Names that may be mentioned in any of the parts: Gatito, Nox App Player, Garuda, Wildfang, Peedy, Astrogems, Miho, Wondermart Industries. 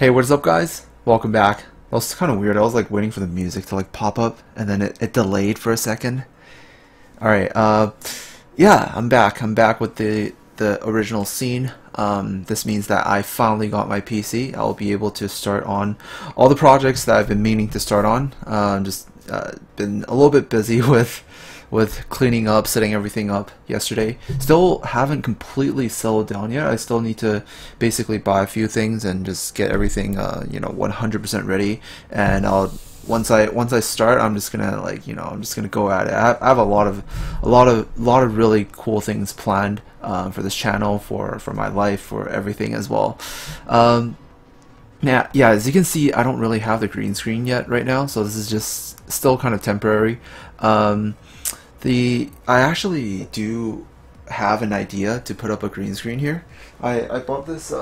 Hey, what's up guys? Welcome back. That was kind of weird. I was like waiting for the music to like pop up and then it delayed for a second. Alright, yeah, I'm back. I'm back with the original scene. This means that I finally got my PC. I'll be able to start on all the projects that I've been meaning to start on. Just been a little bit busy with cleaning up, setting everything up yesterday. Still haven't completely settled down yet. I still need to basically buy a few things and just get everything, you know, 100% ready. And I'll once I start, I'm just gonna like, you know, I'm just gonna go at it. I have a lot of really cool things planned for this channel, for my life, for everything as well. Now, yeah, as you can see, I don't really have the green screen yet right now, so this is just still kind of temporary. I actually do have an idea to put up a green screen here. I bought this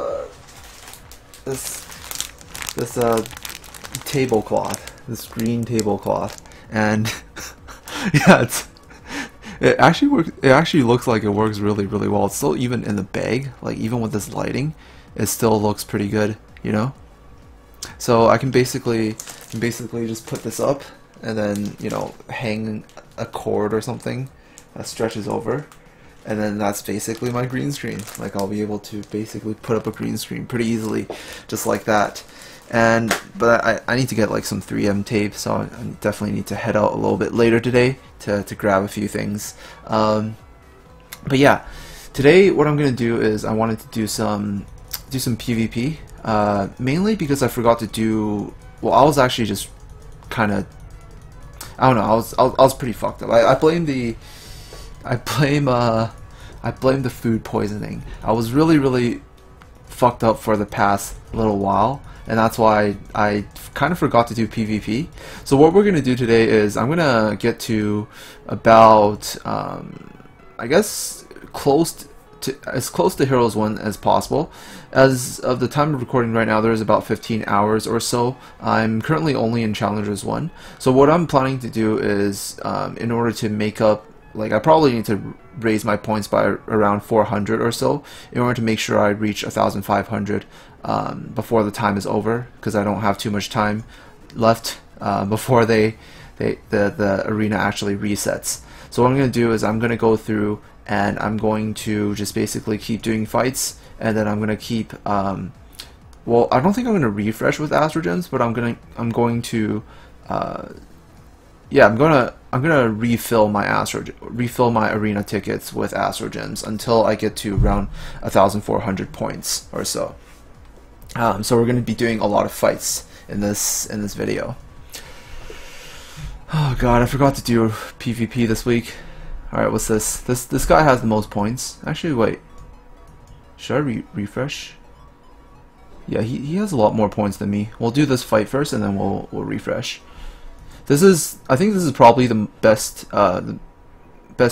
tablecloth, this green tablecloth, and yeah, it actually looks like it works really well. It's still, even in the bag, like even with this lighting, it still looks pretty good, you know. So I can basically just put this up and then, you know, hang a cord or something that stretches over, and then that's basically my green screen. Like, I'll be able to basically put up a green screen pretty easily, just like that. And but I need to get like some 3M tape, so I definitely need to head out a little bit later today to grab a few things. But yeah, today what I'm gonna do is I wanted to do some PvP, mainly because I forgot to do, well, I was actually just kind of, I don't know, I was pretty fucked up. I blame the food poisoning. I was really fucked up for the past little while, and that's why I kind of forgot to do PvP. So what we're gonna do today is I'm gonna get to about I guess as close to Heroes 1 as possible. As of the time of recording right now, there's about 15 hours or so. I'm currently only in Challengers 1. So what I'm planning to do is, in order to make up, like, I probably need to raise my points by around 400 or so in order to make sure I reach 1,500 before the time is over, because I don't have too much time left before the arena actually resets. So what I'm going to do is I'm going to go through and I'm going to just basically keep doing fights, and then I'm going to keep, well, I don't think I'm going to refresh with astrogems, but I'm going to refill my arena tickets with astrogems until I get to around 1,400 points or so. So we're going to be doing a lot of fights in this video. Oh god, I forgot to do PvP this week. Alright, what's this? This guy has the most points. Actually, wait. Should I refresh? Yeah, he has a lot more points than me. We'll do this fight first, and then we'll refresh. This is, I think this is probably the best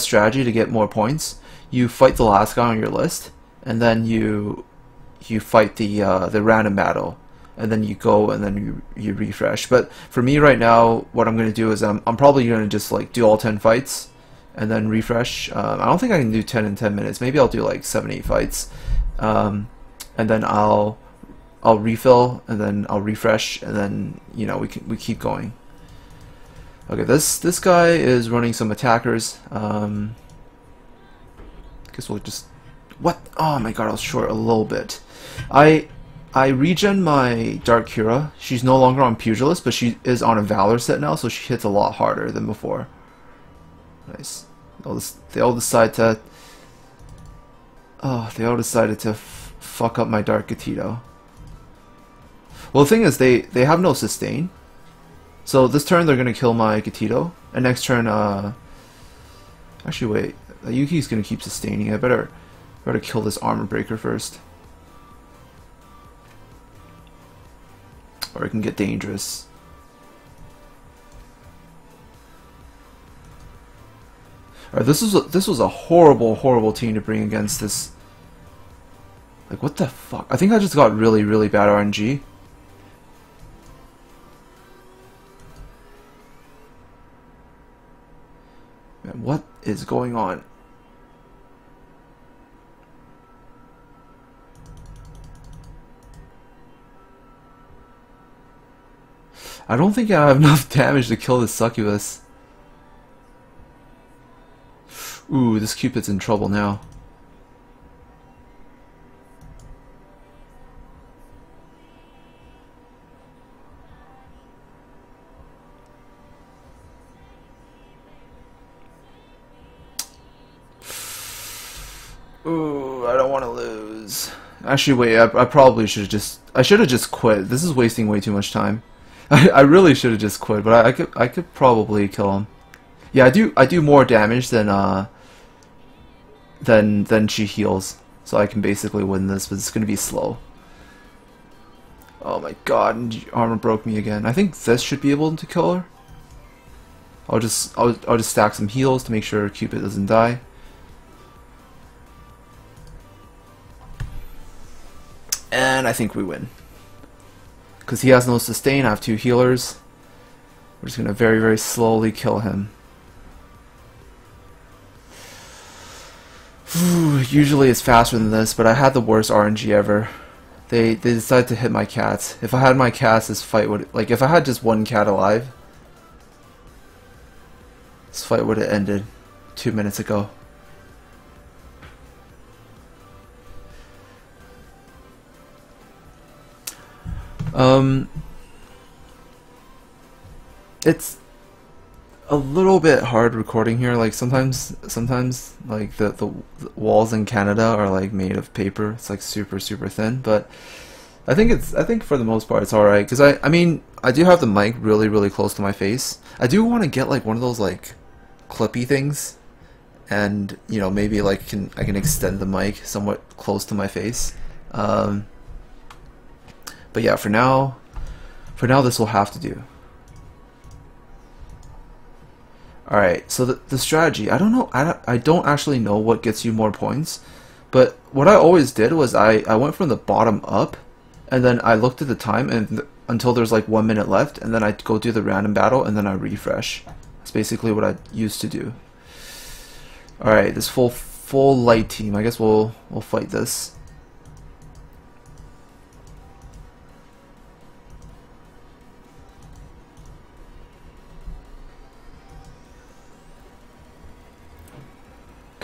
strategy to get more points. You fight the last guy on your list, and then you fight the random battle, and then you go and then you refresh. But for me right now, what I'm gonna do is I'm probably gonna just like do all 10 fights. And then refresh. I don't think I can do 10 in 10 minutes. Maybe I'll do like 7-8 fights, and then I'll refill, and then I'll refresh, and then, you know, we keep going. Okay, this guy is running some attackers. Guess we'll just, what? Oh my god, I was short a little bit. I regen my Dark Kira. She's no longer on Pugilist, but she is on a Valor set now, so she hits a lot harder than before. Nice. They all decided to fuck up my Dark Gatito. Well, the thing is, they have no sustain. So this turn they're gonna kill my Gatito, and next turn, actually wait, Yuki's gonna keep sustaining. I better kill this Armor Breaker first, or it can get dangerous. Alright, this was a horrible team to bring against this. Like, what the fuck? I think I just got really bad RNG. Man, what is going on? I don't think I have enough damage to kill this succubus. Ooh, this Cupid's in trouble now. Ooh, I don't want to lose. Actually, wait, I probably should have just... I should have just quit. This is wasting way too much time. I really should have just quit, but I could probably kill him. Yeah, I do more damage than she heals, so I can basically win this, but it's gonna be slow. Oh my god, and armor broke me again. I think this should be able to kill her. I'll just stack some heals to make sure Cupid doesn't die. And I think we win. Because he has no sustain, I have two healers. We're just gonna very, very slowly kill him. Usually it's faster than this, but I had the worst RNG ever. They decided to hit my cats. If I had my cats, this fight would... Like, if I had just one cat alive, this fight would have ended 2 minutes ago. It's a little bit hard recording here. Like sometimes like the walls in Canada are like made of paper. It's like super thin, but I think for the most part it's all right, because I mean, I do have the mic really close to my face. I do want to get like one of those like clippy things, and you know, maybe like I can extend the mic somewhat close to my face. But yeah, for now this will have to do. Alright, so the strategy, I don't actually know what gets you more points, but what I always did was I went from the bottom up, and then I looked at the time and until there's like 1 minute left, and then I go do the random battle, and then I refresh. That's basically what I used to do. Alright, this full light team, I guess we'll fight this.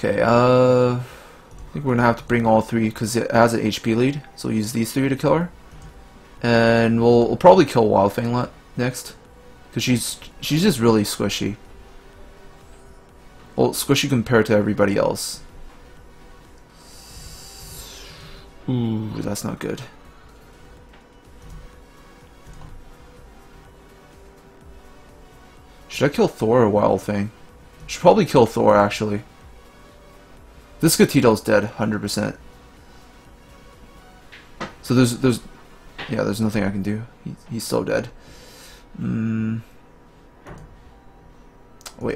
Okay, I think we're gonna have to bring all three because it has an HP lead, so we'll use these three to kill her, and we'll probably kill Wildfang next, because she's just really squishy. Well, squishy compared to everybody else. Ooh, that's not good. Should I kill Thor or Wildfang? Should probably kill Thor actually. This Gatito's dead, 100%. So there's nothing I can do. He's so dead. Wait,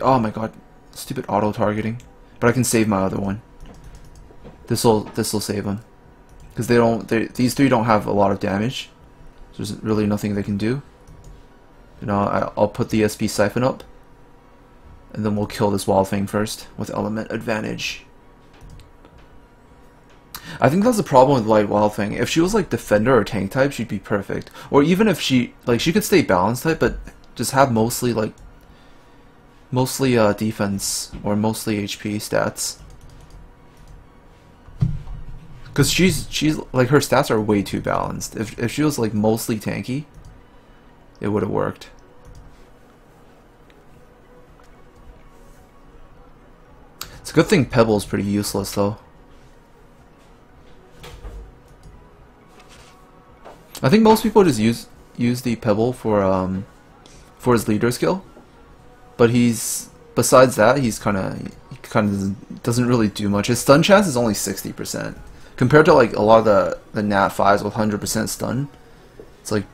oh my god, stupid auto targeting. But I can save my other one. This'll save him, because these three don't have a lot of damage. So there's really nothing they can do. And I'll put the SP Siphon up, and then we'll kill this Wildfang first with element advantage. I think that's the problem with Light Wildfang. If she was like defender or tank type, she'd be perfect. Or even if she could stay balance type, but just have mostly defense or mostly HP stats. Cause she's like, her stats are way too balanced. If she was like mostly tanky, it would have worked. It's a good thing Pebble's pretty useless though. I think most people just use the Pebble for his leader skill, but besides that, he's kind of doesn't really do much. His stun chance is only 60% compared to like a lot of the Nat 5s with 100% stun. It's like,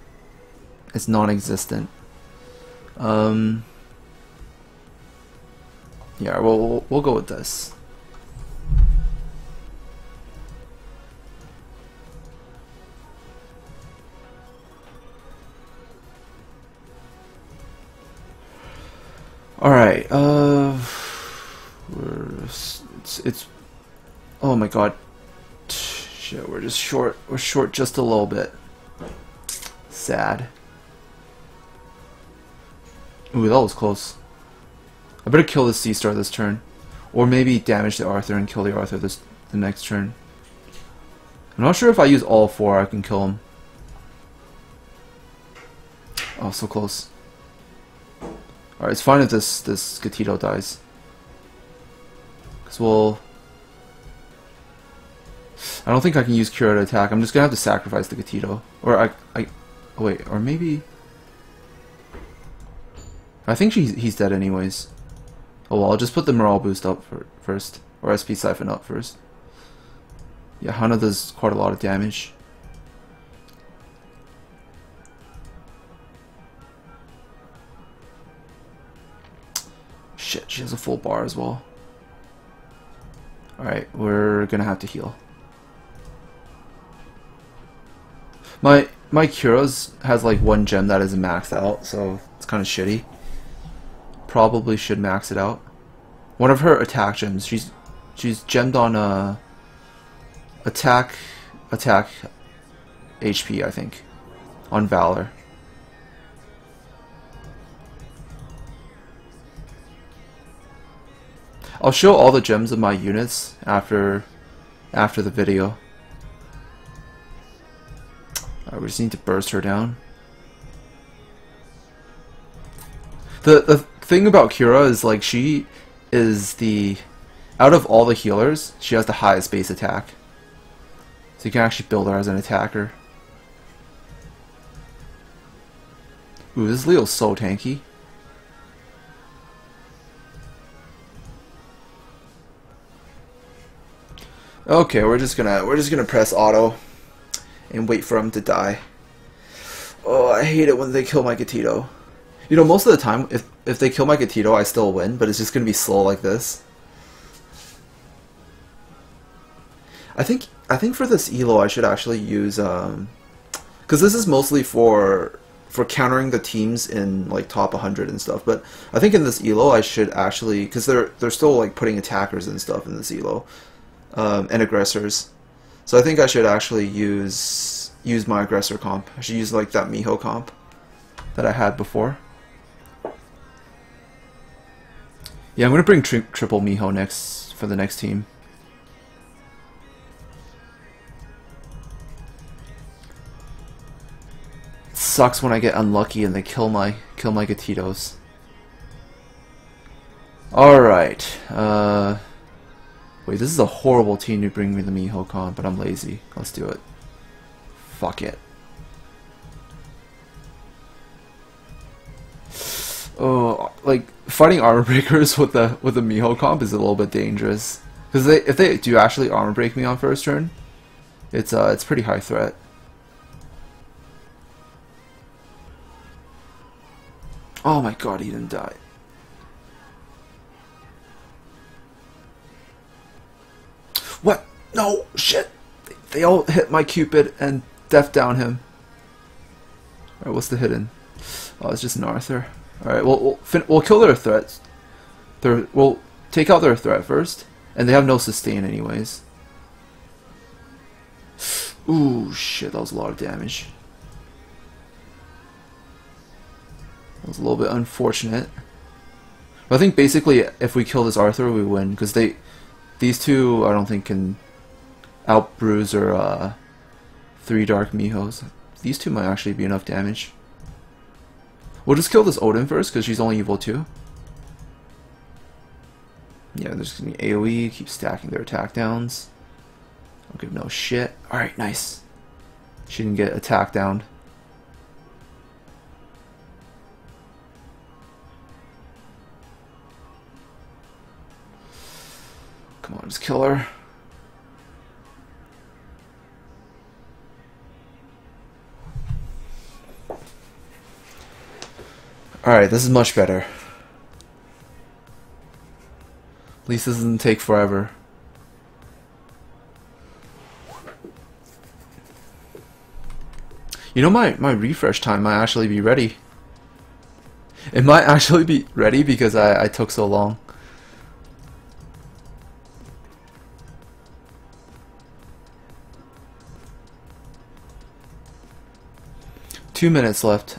it's non-existent. Yeah, we'll go with this. Alright, it's, oh my god, shit, we're short just a little bit, sad. Ooh, that was close. I better kill the Sea Star this turn. Or maybe damage the Arthur and kill the Arthur the next turn. I'm not sure if I use all four I can kill him. Oh, so close. Alright, it's fine if this Gatito dies. Because we'll... I don't think I can use Cura to attack. I'm just going to have to sacrifice the Gatito. Or oh wait, or maybe... I think he's dead anyways. Oh well, I'll just put the morale boost up first. Or SP Siphon up first. Yeah, Hana does quite a lot of damage. Shit, she has a full bar as well. Alright, we're gonna have to heal. My Cura's has like one gem that isn't maxed out, so it's kind of shitty. Probably should max it out. One of her attack gems, she's gemmed on a attack HP, I think, on Valor. I'll show all the gems of my units after the video. Alright, we just need to burst her down. The thing about Cura is, like, she is the... Out of all the healers, she has the highest base attack. So you can actually build her as an attacker. Ooh, this Leo's so tanky. Okay, we're just gonna press auto and wait for him to die. Oh, I hate it when they kill my Gatito. You know, most of the time, if they kill my Gatito, I still win, but it's just going to be slow like this. I think for this Elo, I should actually use... Because this is mostly for countering the teams in, like, top 100 and stuff, but I think in this Elo, I should actually... Because they're still, like, putting attackers and stuff in this Elo, and aggressors. So I think I should actually use my aggressor comp. I should use, like, that Miho comp that I had before. Yeah, I'm gonna bring triple Miho next for the next team. It sucks when I get unlucky and they kill my Gatitos. All right. Wait, this is a horrible team to bring me the Miho con, but I'm lazy. Let's do it. Fuck it. Oh, like, fighting armor breakers with the Miho comp is a little bit dangerous, because if they do actually armor break me on first turn, it's pretty high threat. Oh my god, he didn't die. What? No, shit. They all hit my Cupid and death down him. All right, what's the hidden? Oh, it's just an Arthur. Alright, we'll kill their threats. We'll take out their threat first, and they have no sustain anyways. Ooh, shit, that was a lot of damage. That was a little bit unfortunate. But I think basically if we kill this Arthur, we win, because these two, I don't think, can outbruise or three Dark Mihos. These two might actually be enough damage. We'll just kill this Odin first, because she's only evil 2. Yeah, there's going to be AoE, keep stacking their attack downs. Don't give no shit. Alright, nice. She didn't get attack down. Come on, just kill her. Alright, this is much better. At least this doesn't take forever. You know, my refresh time might actually be ready. It might actually be ready because I took so long. 2 minutes left.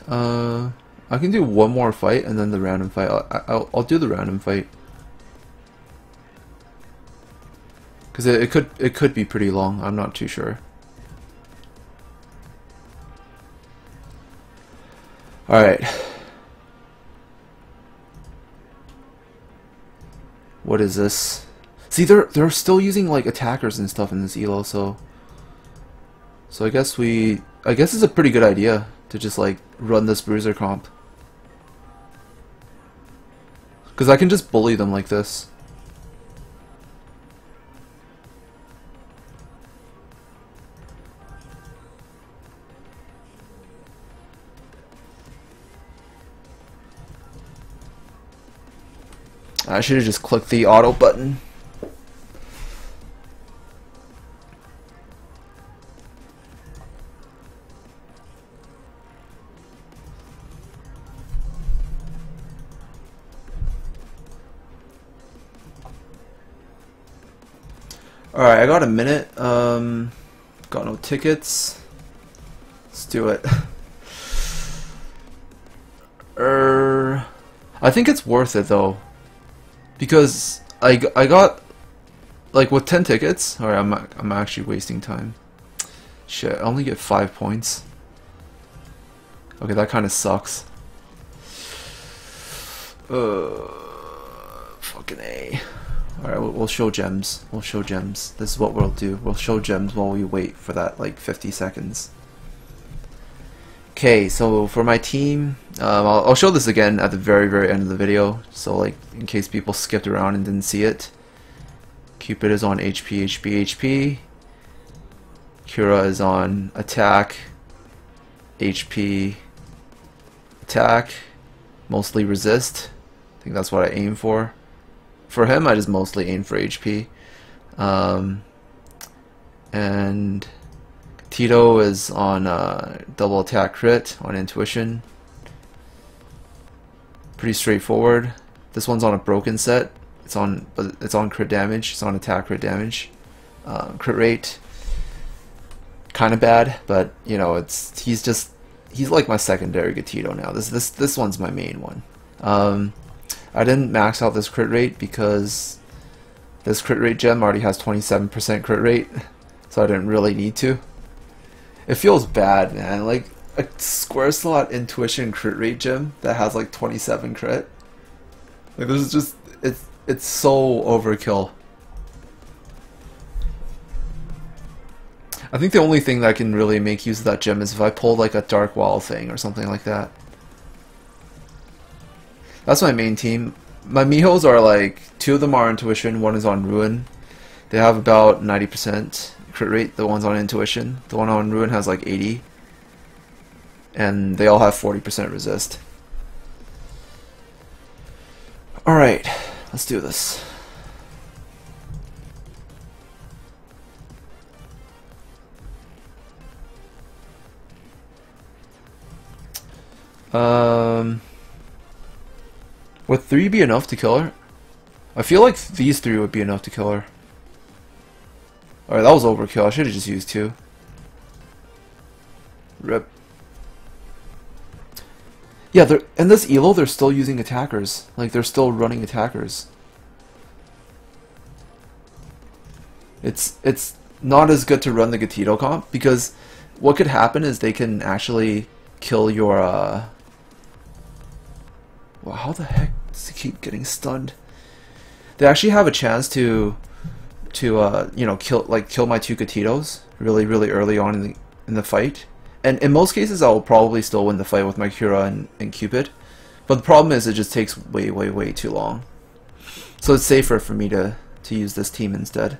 I can do one more fight and then the random fight. I'll do the random fight because it could be pretty long. I'm not too sure. All right. What is this? See, they're still using like attackers and stuff in this elo, so I guess it's a pretty good idea to just like run this bruiser comp, because I can just bully them like this. I should have just clicked the auto button. Alright, I got a minute. Got no tickets. Let's do it. I think it's worth it though. Because I got like with 10 tickets. All right, I'm actually wasting time. Shit, I only get 5 points. Okay, that kind of sucks. Fucking A. All right, we'll show gems. We'll show gems. This is what we'll do. We'll show gems while we wait for that like 50 seconds. Okay, so for my team, I'll show this again at the very end of the video, so like in case people skipped around and didn't see it. Cupid is on HP, HP, HP. Kira is on attack, HP, attack, mostly resist. I think that's what I aim for. For him, I just mostly aim for HP. And Tito is on double attack crit on intuition. Pretty straightforward. This one's on a broken set. It's on crit damage. It's on attack crit damage. Crit rate, kind of bad, but you know he's like my secondary Gatito now. This one's my main one. I didn't max out this crit rate because this crit rate gem already has 27% crit rate, so I didn't really need to. It feels bad, man. Like a square slot intuition crit rate gem that has like 27 crit. Like this is just it's so overkill. I think the only thing that can really make use of that gem is if I pull like a Dark Wall thing or something like that. That's my main team. My Mihos are like 2 of them are intuition, 1 is on ruin. They have about 90%. Crit rate. The one's on intuition. The one on ruin has like 80, and they all have 40% resist. All right, let's do this. Would 3 be enough to kill her? I feel like these 3 would be enough to kill her. Alright, that was overkill. I should have just used 2. Rip. Yeah, in this elo, they're still using attackers. Like, they're still running attackers. It's not as good to run the Gatito comp, because what could happen is they can actually kill your... Well, how the heck does he keep getting stunned? They actually have a chance to you know, kill my 2 Gatitos really early on in the fight, and in most cases I'll probably still win the fight with my Kira and Cupid, but the problem is it just takes way too long, so it's safer for me to use this team instead.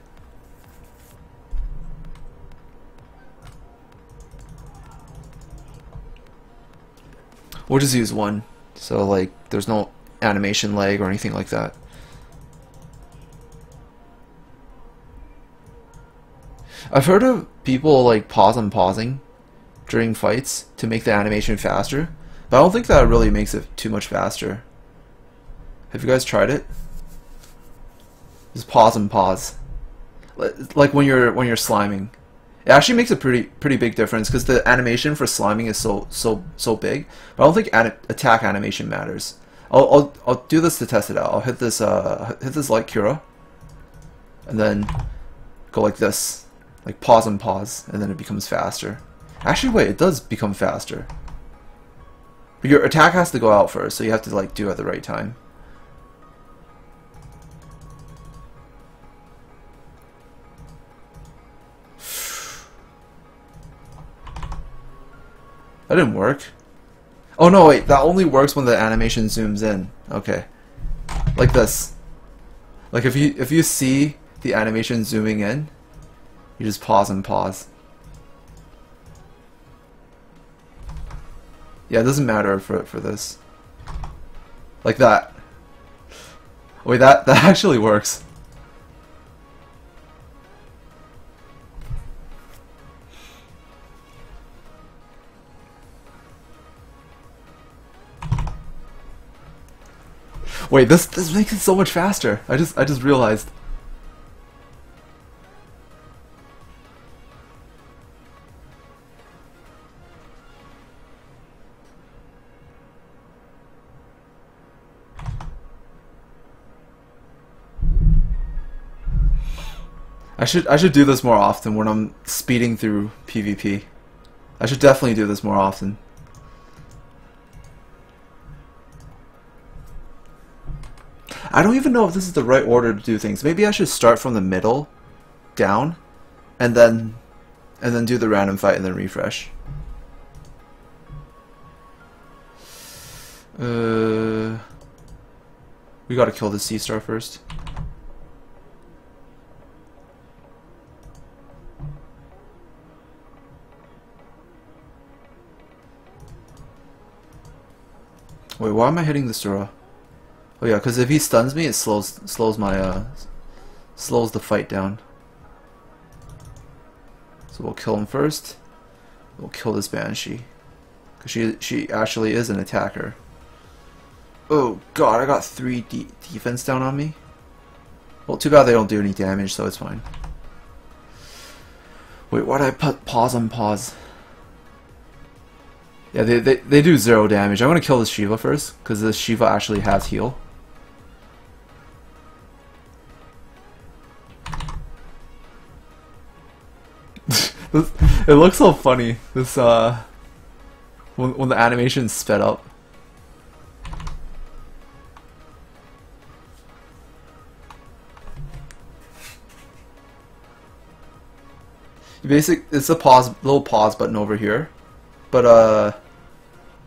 We'll just use 1, so like there's no animation lag or anything like that. I've heard of people like pausing during fights to make the animation faster, but I don't think that really makes it too much faster. Have you guys tried it? Just pause. Like when you're sliming, It actually makes a pretty big difference because the animation for sliming is so big. But I don't think attack animation matters. I'll do this to test it out. I'll hit this light Cura, and then go like this, like pause and pause, and then it becomes faster. Actually, wait, it does become faster. But your attack has to go out first, so you have to like do it at the right time. That didn't work. Oh no, wait, that only works when the animation zooms in. Okay. Like this. Like if you see the animation zooming in, you just pause and pause. Yeah, it doesn't matter for this. Like that. Wait, that actually works. Wait, this makes it so much faster. I just realized. I should do this more often when I'm speeding through PvP. I should definitely do this more often. I don't even know if this is the right order to do things. Maybe I should start from the middle down and then do the random fight and then refresh. We gotta kill the sea star first. Wait, why am I hitting the Sura? Oh yeah, because if he stuns me, it slows the fight down. So we'll kill him first. We'll kill this Banshee, because she actually is an attacker. Oh god, I got 3 defense down on me. Well, too bad they don't do any damage, so it's fine. Wait, why did I put pause on pause? Yeah, they do 0 damage. I'm gonna kill this Shiva first, because this Shiva actually has heal. It looks so funny, this when the animation sped up. It's a little pause button over here, but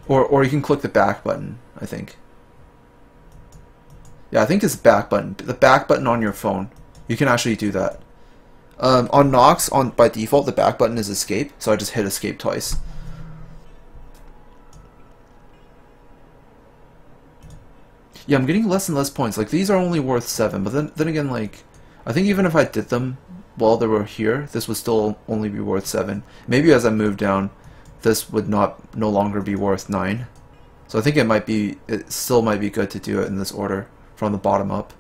or you can click the back button, I think. Yeah, I think it's back button. The back button on your phone, you can actually do that. On Nox, by default, the back button is escape, so I just hit escape twice. Yeah, I'm getting less and less points. Like, these are only worth 7, but then again, like, I think even if I did them while they were here, this would still only be worth 7. Maybe as I move down, this would no longer be worth 9. So I think it still might be good to do it in this order, from the bottom up.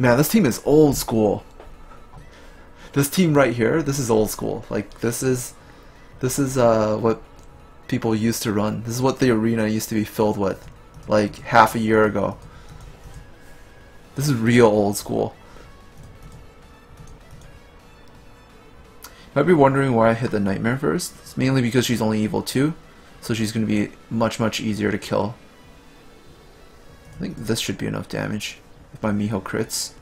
Man, this team is old school. This team right here, this is old school. Like this is what people used to run. This is what the arena used to be filled with, like half a year ago. This is real old school. Might be wondering why I hit the Nightmare first. It's mainly because she's only evil 2, so she's going to be much easier to kill. I think this should be enough damage if my Miho crits.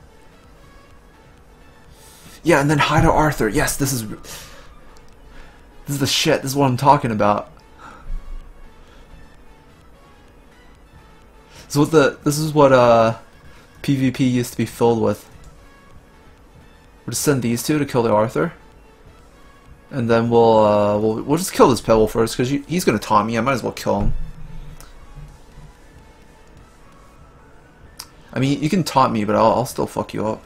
Yeah, and then Hyder Arthur. Yes, this is the shit. This is what I'm talking about. So this is what PvP used to be filled with. We'll just send these two to kill the Arthur. And then we'll just kill this Pebble first, because he's gonna taunt me. I might as well kill him. I mean, you can taunt me, but I'll still fuck you up.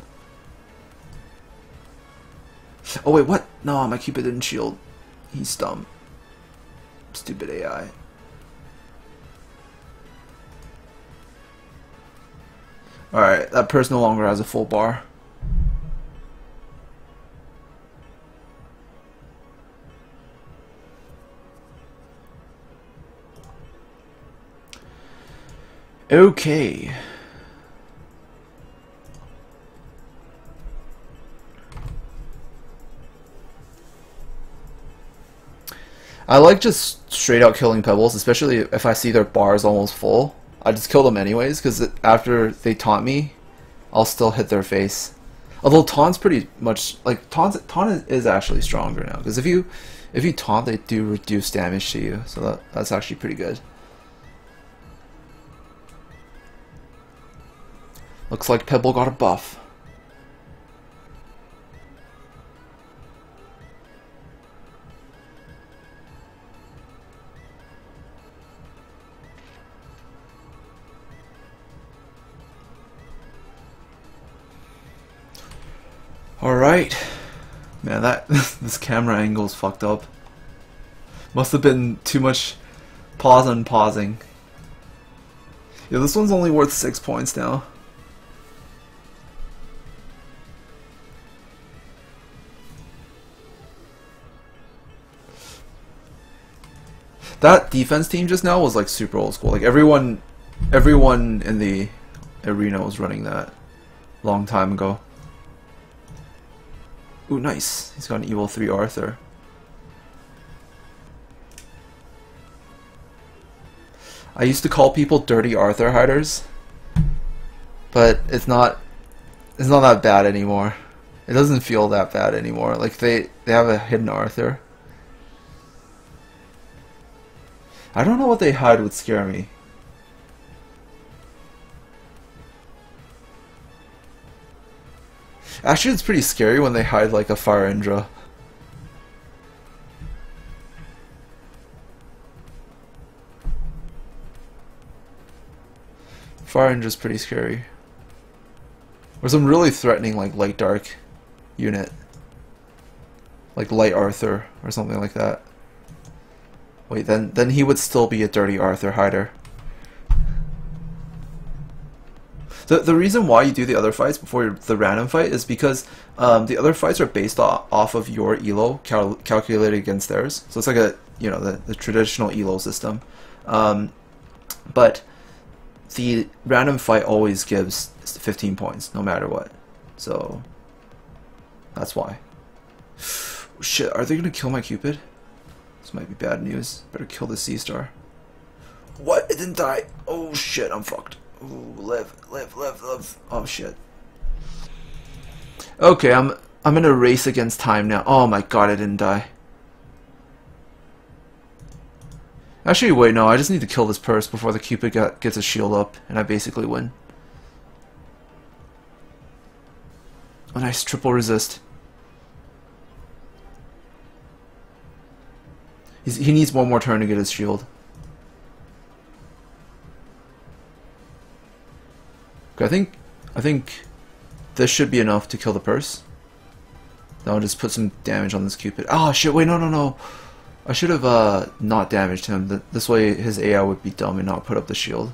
Oh wait, what? No, my Cupid didn't shield. He's dumb. Stupid AI. All right, that person no longer has a full bar. Okay. I like just straight out killing pebbles, especially if I see their bars almost full. I just kill them anyways, because after they taunt me, I'll still hit their face. Although taunt's pretty much like taunt is actually stronger now, because if you taunt, they do reduce damage to you, so that's actually pretty good. Looks like Pebble got a buff. Alright. Man, this camera angle's fucked up. Must have been too much pause and pausing. Yeah, this one's only worth 6 points now. That defense team just now was like super old school. Like everyone in the arena was running that long time ago. Ooh, nice. He's got an evil 3 Arthur. I used to call people dirty Arthur hiders, but it's not that bad anymore. It doesn't feel that bad anymore. Like they have a hidden Arthur. I don't know what they hide would scare me. Actually, it's pretty scary when they hide like a Fire Indra. Fire Indra's pretty scary. Or some really threatening like Light Dark unit. Like Light Arthur or something like that. Wait, then he would still be a dirty Arthur hider. The reason why you do the other fights before the random fight is because the other fights are based off of your ELO calculated against theirs. So it's like a, you know, the traditional ELO system. But the random fight always gives 15 points, no matter what. So that's why. Shit, are they going to kill my Cupid? This might be bad news. Better kill the Sea Star. What? It didn't die. Oh shit, I'm fucked. Ooh, live. Oh shit. Okay, I'm in a race against time now. Oh my god, I didn't die. Actually, wait, no, I just need to kill this purse before the Cupid gets a shield up, and I basically win. Oh nice, triple resist. He needs one more turn to get his shield. I think this should be enough to kill the purse. Now I'll just put some damage on this Cupid. Oh shit, wait, no. I should have not damaged him. This way his AI would be dumb and not put up the shield.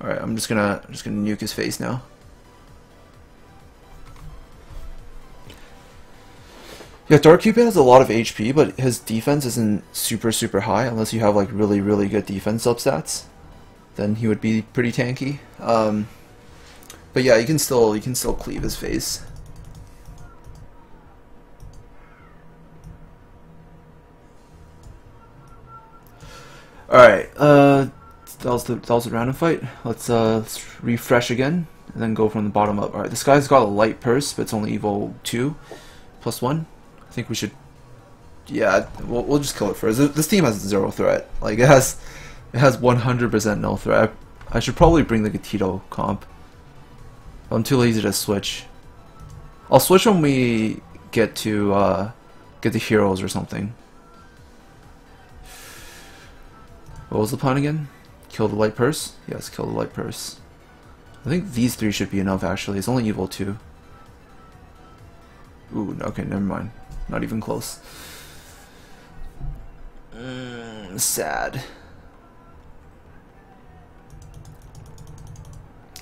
Alright, I'm just gonna nuke his face now. Yeah, Dark Cupid has a lot of HP, but his defense isn't super high unless you have like really good defense substats. Then he would be pretty tanky. But yeah, you can still cleave his face. All right, that was the random fight. Let's refresh again and then go from the bottom up. All right, this guy's got a light purse, but it's only evil 2 + 1. I think we should. Yeah, we'll just kill it first. This team has zero threat. Like it has 100% no threat. I should probably bring the Gatito comp. I'm too lazy to switch. I'll switch when we get to get the heroes or something. What was the plan again? Kill the light purse? Yes, kill the light purse. I think these three should be enough actually. It's only evil 2. Ooh, okay, never mind. Not even close. Sad.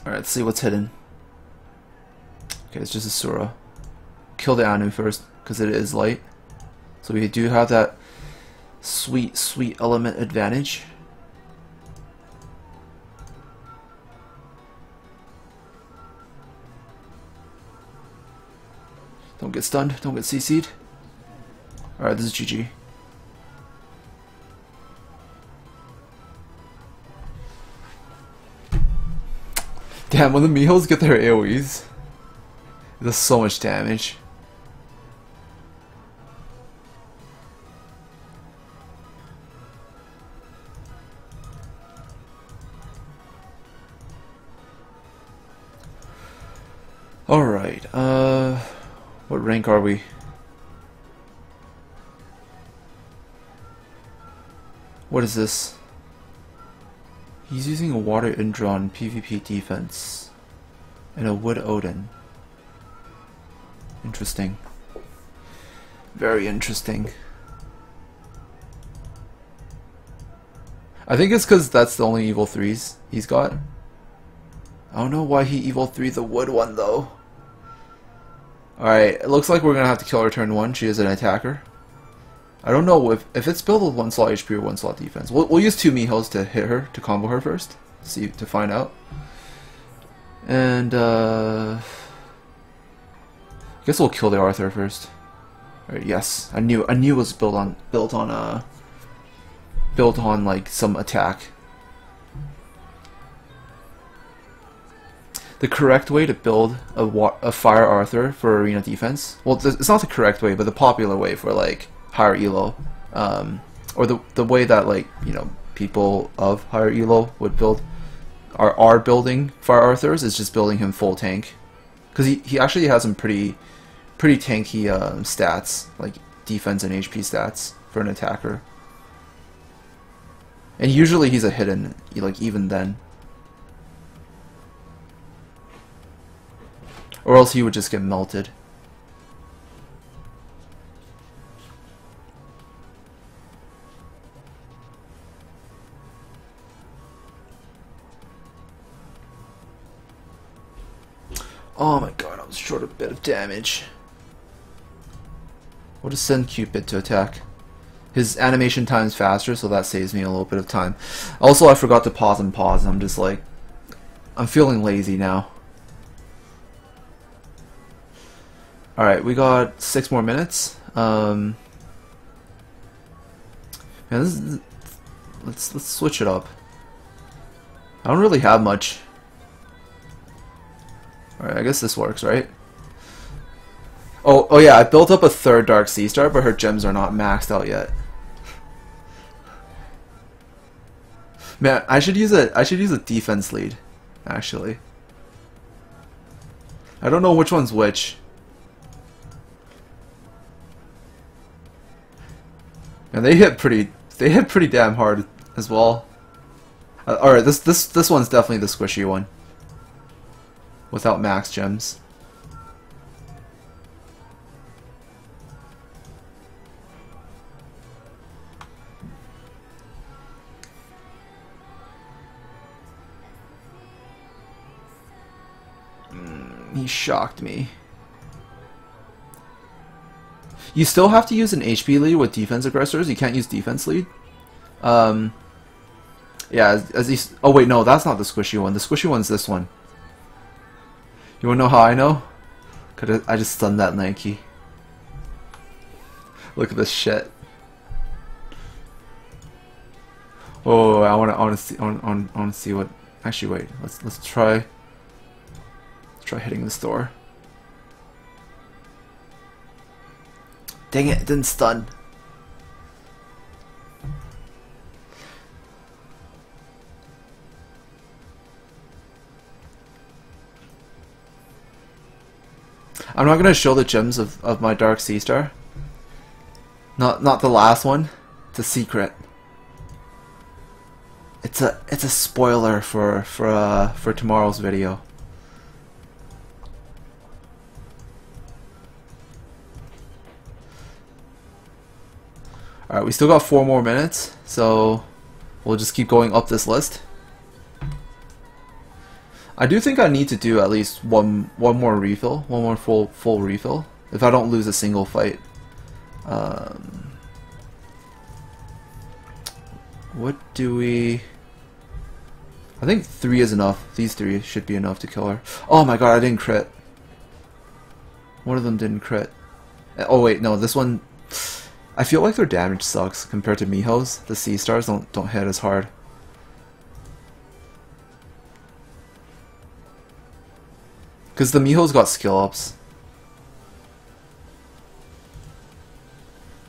Alright, let's see what's hidden. Okay, it's just a Sura. Kill the Anu first, because it is light. So we do have that sweet element advantage. Don't get stunned. Don't get CC'd. Alright, this is GG. Damn, when the Mihos get their AoEs, it does so much damage. Alright, what rank are we? What is this? He's using a water Indron PvP defense and a wood Odin. Interesting. Very interesting. I think it's because that's the only Evil 3s he's got. I don't know why he Evil 3'd the wood one though. Alright, it looks like we're going to have to kill her turn 1. She is an attacker. I don't know if it's built with 1 slot HP or 1 slot defense. We'll use 2 Mihos to hit her, to combo her first. See, to find out. And, I guess we'll kill the Arthur first. Alright, yes. I knew it was built on, like, some attack. The correct way to build a Fire Arthur for arena defense, well, it's not the correct way, but the popular way for like higher elo, or the way that, like, you know, people of higher elo would build, are building Fire Arthurs, is just building him full tank, because he actually has some pretty tanky stats, like defense and HP stats for an attacker, and usually he's a hidden, like, even then. Or else he would just get melted. Oh my god, I was short a bit of damage. We'll just send Cupid to attack. His animation time's faster, so that saves me a little bit of time. Also, I forgot to pause and pause. I'm just like, I'm feeling lazy now. Alright, we got 6 more minutes. Man, this is, let's switch it up. I don't really have much. Alright, I guess this works, right? Oh yeah, I built up a third Dark Sea Star, but her gems are not maxed out yet. Man, I should use a defense lead, actually. I don't know which one's which. And they hit pretty damn hard as well. All right, this one's definitely the squishy one. Without max gems. He shocked me. You still have to use an HP lead with defense aggressors. You can't use defense lead. Yeah, oh wait, no, that's not the squishy one. The squishy one's this one. You wanna know how I know? 'Cause I just stunned that Nike. Look at this shit. Oh, I wanna see what. Actually, wait. Let's try hitting this door. Dang it, it didn't stun. I'm not gonna show the gems of my Dark Sea Star. Not the last one. It's a secret. It's a spoiler for tomorrow's video. Alright, we still got 4 more minutes, so we'll just keep going up this list. I do think I need to do at least one more refill, one more full refill, if I don't lose a single fight. What do we... I think 3 is enough. These 3 should be enough to kill her. Oh my god, I didn't crit. One of them didn't crit. Oh wait, no, this one... I feel like their damage sucks compared to Miho's. The Sea Stars don't hit as hard. Because the Miho's got skill ups.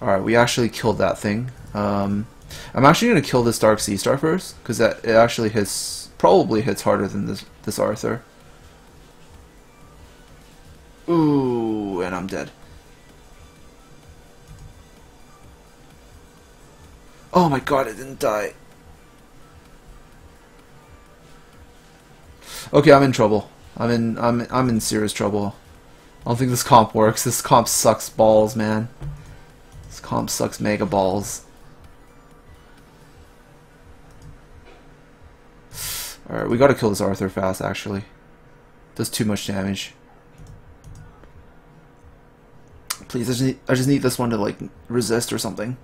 Alright, we actually killed that thing. I'm actually going to kill this Dark Sea Star first, because it actually hits... probably hits harder than this Arthur. Ooh, and I'm dead. Oh my god, it didn't die. Okay, I'm in trouble. I'm in serious trouble. I don't think this comp works. This comp sucks balls, man. This comp sucks mega balls. Alright, we gotta kill this Arthur fast, actually. Does too much damage. Please, I just need this one to, like, resist or something.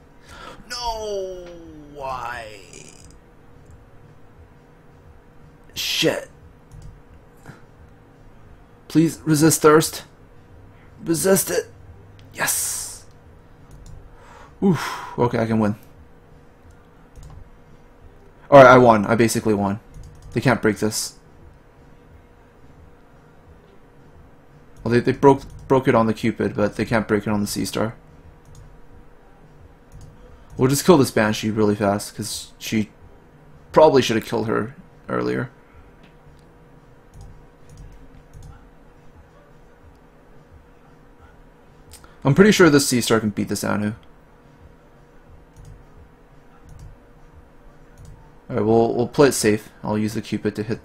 No! Why? Shit. Please, resist thirst. Resist it. Yes! Oof. Okay, I can win. Alright, I won. I basically won. They can't break this. Well, they broke it on the Cupid, but they can't break it on the Sea Star. We'll just kill this Banshee really fast, because she probably should have killed her earlier. I'm pretty sure this Sea Star can beat this Anu. Alright, we'll play it safe. I'll use the Cupid to hit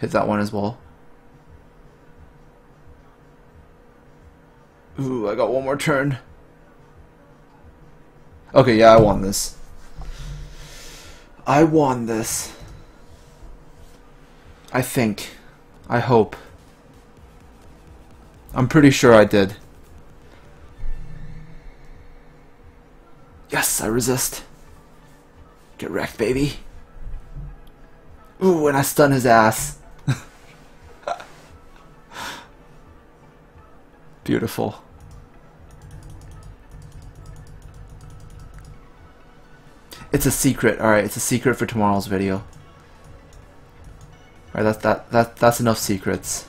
that one as well. Ooh, I got one more turn. Okay, yeah, I won this. I won this. I think. I hope. I'm pretty sure I did. Yes, I resist. Get wrecked, baby. Ooh, and I stun his ass. Beautiful. It's a secret. Alright, it's a secret for tomorrow's video. Alright, that's enough secrets.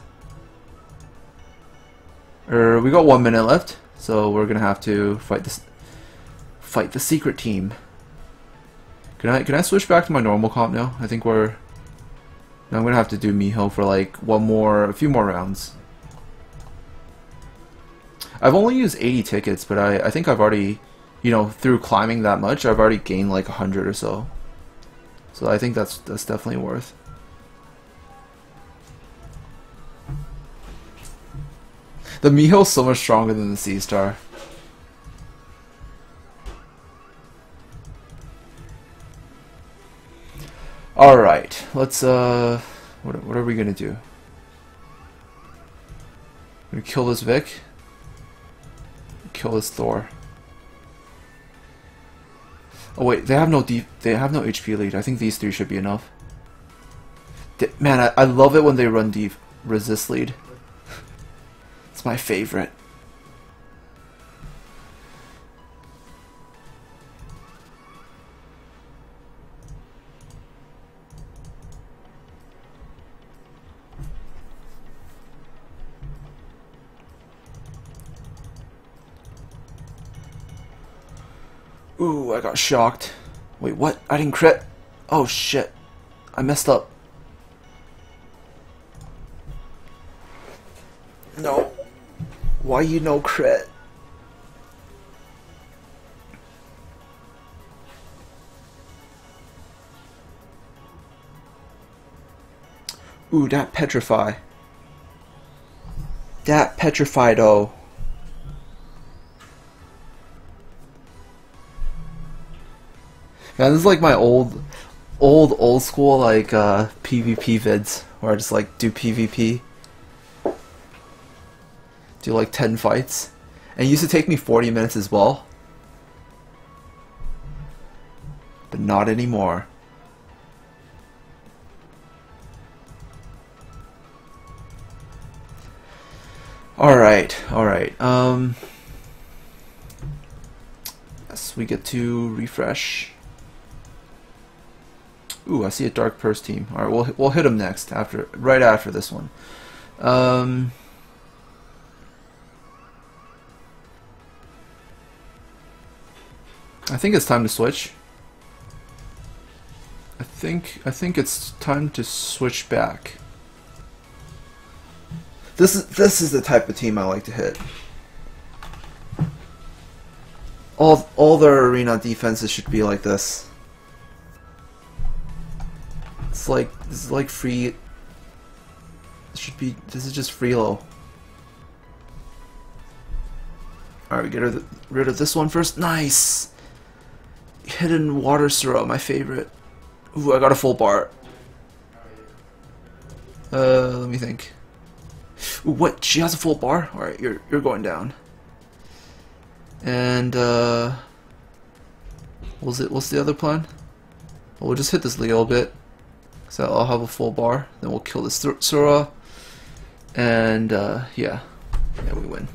We got 1 minute left, so we're gonna have to fight the secret team. Can I switch back to my normal comp now? I think we're... No, I'm gonna have to do Miho for like a few more rounds. I've only used 80 tickets, but I think I've already... You know, through climbing that much, I've already gained like 100 or so. So I think that's definitely worth. The Miho's so much stronger than the Sea Star. All right, let's what are we gonna do? We're gonna kill this Vic. Kill this Thor. Oh wait, they have no HP lead. I think these three should be enough. Man, I love it when they run deep resist lead. It's my favorite. Ooh, I got shocked. Wait, what? I didn't crit. Oh shit. I messed up. No. Why you no crit? Ooh, that petrify. That petrified-o. Man, this is like my old school like PvP vids where I just like do PvP, do like 10 fights, and it used to take me 40 minutes as well, but not anymore. All right. Yes, we get to refresh. Ooh, I see a Dark Purse team. All right, we'll hit him next right after this one. I think it's time to switch. I think it's time to switch back. This is the type of team I like to hit. All their arena defenses should be like this. It's like free. It should be. This is just freelo. All right, we get rid of this one first. Nice. Hidden Water Syrup, my favorite. Ooh, I got a full bar. Let me think. Ooh, what? She has a full bar? Alright, you're going down. And what's the other plan? Well, we'll just hit this Leo a little bit. So I'll have a full bar. Then we'll kill this Sura. And yeah, we win.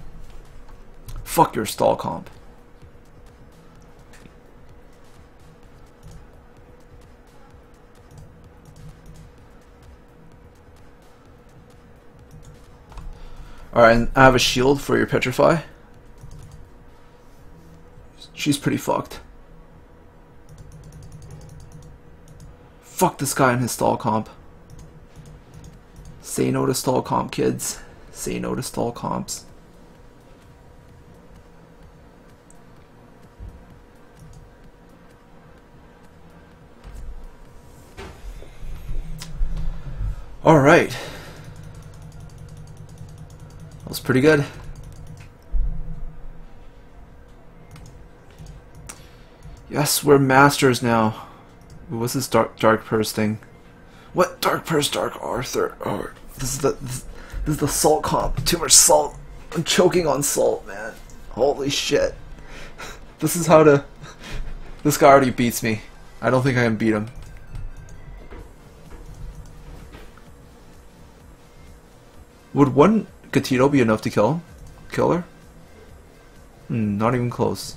Fuck your stall comp. Alright, and I have a shield for your Petrify. She's pretty fucked. Fuck this guy and his stall comp. Say no to stall comp, kids. Say no to stall comps. Alright. That's pretty good. Yes, we're masters now. Ooh, what's this dark purse thing? What dark purse, dark Arthur? Oh, this is the salt comp. Too much salt. I'm choking on salt, man. Holy shit. This is how to. This guy already beats me. I don't think I can beat him. Would one Gatito be enough to kill her? Not even close.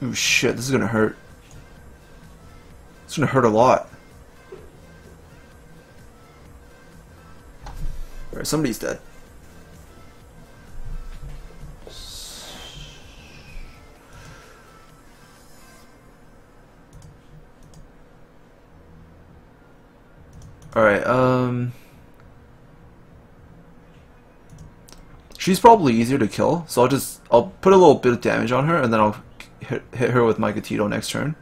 Ooh, shit, this is gonna hurt. It's gonna hurt a lot. Alright, somebody's dead. Alright, she's probably easier to kill, so I'll put a little bit of damage on her, and then I'll hit her with my Gatito next turn.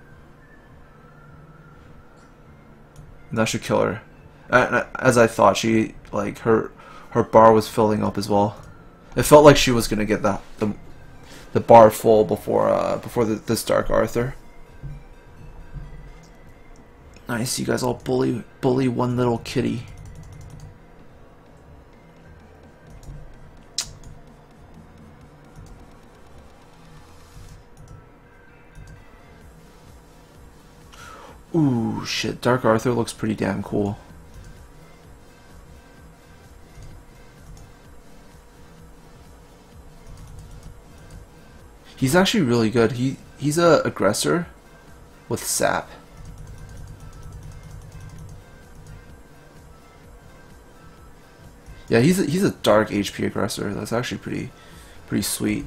And that should kill her. As I thought, her bar was filling up as well. It felt like she was gonna get the bar full before this Dark Arthur. Nice, you guys all bully one little kitty. Ooh, shit, Dark Arthur looks pretty damn cool. He's actually really good. He's a aggressor with sap. Yeah, he's a dark HP aggressor. That's actually pretty sweet.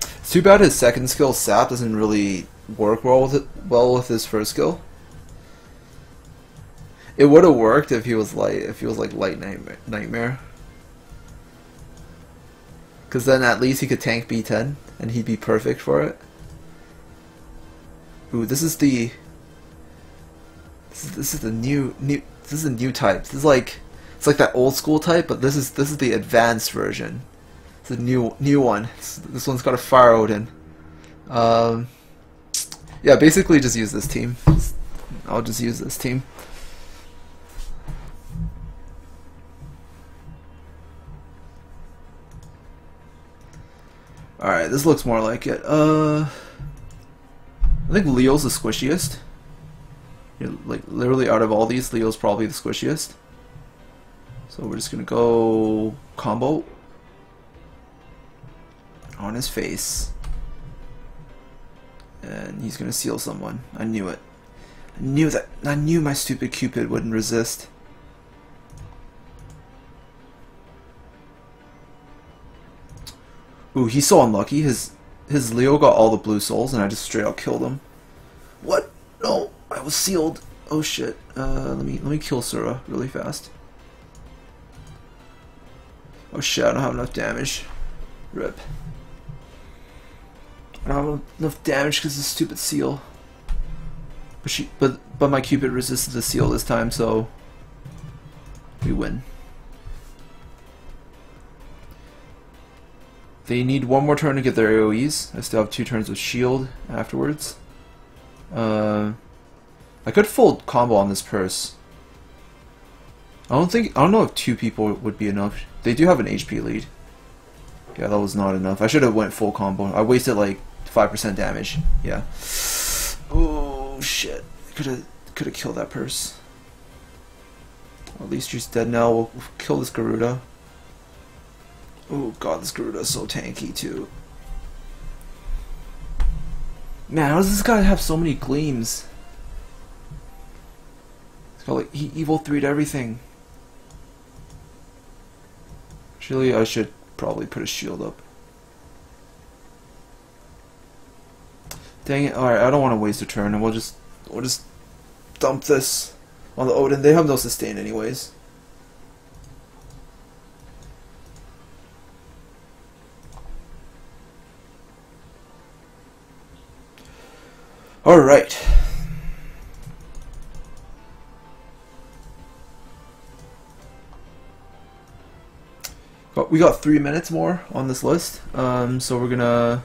It's too bad his second skill sap doesn't really work well with his first skill. It would have worked if he was like light nightmare. Cause then at least he could tank B10 and he'd be perfect for it. Ooh, this is the new type. This is like it's like that old school type, but this is the advanced version. It's a new one. This one's got a Fire Odin. Yeah, basically just use this team. I'll just use this team. All right, this looks more like it. I think Leo's the squishiest. You know, like literally out of all these, Leo's probably the squishiest. So we're just gonna go combo on his face, and he's gonna seal someone. I knew it. I knew that. I knew my stupid Cupid wouldn't resist. Ooh, he's so unlucky. His Leo got all the blue souls, and I just straight out killed him. What? No, I was sealed. Oh shit. Let me kill Sura really fast. Oh shit, I don't have enough damage. Rip. I don't have enough damage because of the stupid seal. But but my Cupid resisted the seal this time, so we win. They need one more turn to get their AoEs. I still have 2 turns with shield afterwards. I could full combo on this Purse. I don't know if 2 people would be enough. They do have an HP lead. Yeah, that was not enough. I should have went full combo. I wasted like 5% damage. Yeah. Oh shit! Could have killed that Purse. Well, at least she's dead now. We'll kill this Garuda. Oh god, this Garuda is so tanky too. Man, how does this guy have so many gleams? It's got like he evil 3'd everything. Actually, I should probably put a shield up. Dang it! All right, I don't want to waste a turn, and we'll just dump this on the Odin. They have no sustain anyways. Alright. We got 3 minutes more on this list, so we're gonna...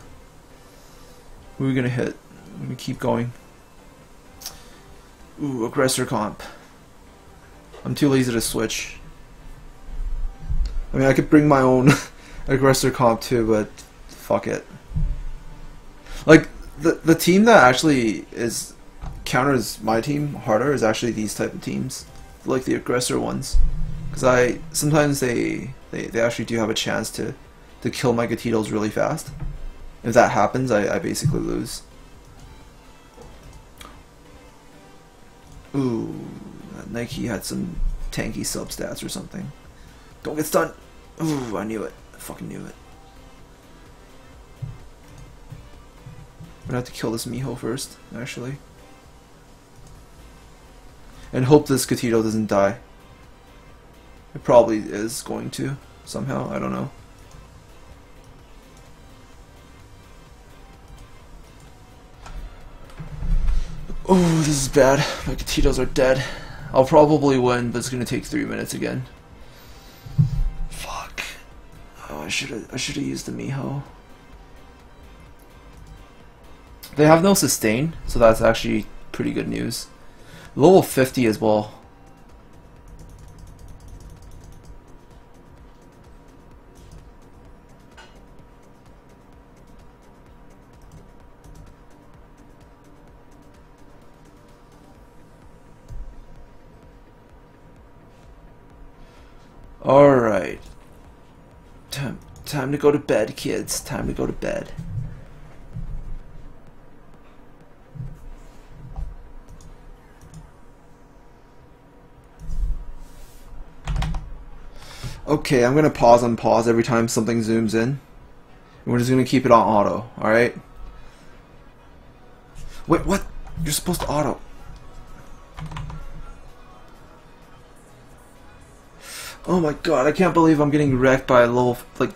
Who are we gonna hit? We're gonna keep going. Ooh, aggressor comp. I'm too lazy to switch. I mean, I could bring my own aggressor comp too, but fuck it. Like, the team that actually counters my team harder is actually these type of teams, like the aggressor ones, because sometimes they actually do have a chance to kill my Gatitos really fast. If that happens, I basically lose. Ooh, Nike had some tanky substats or something. Don't get stunned. Ooh, I knew it. I fucking knew it. I'm gonna have to kill this Miho first, actually. And hope this Gatito doesn't die. It probably is going to, somehow, I don't know. Oh, this is bad. My Gatitos are dead. I'll probably win, but it's gonna take 3 minutes again. Fuck. Oh, I should've used the Miho. They have no sustain, so that's actually pretty good news. Level 50 as well. Alright. Time to go to bed, kids. Time to go to bed. Okay, I'm gonna pause and pause every time something zooms in. We're just gonna keep it on auto, alright? Wait, what? You're supposed to auto. Oh my god, I can't believe I'm getting wrecked by level, like...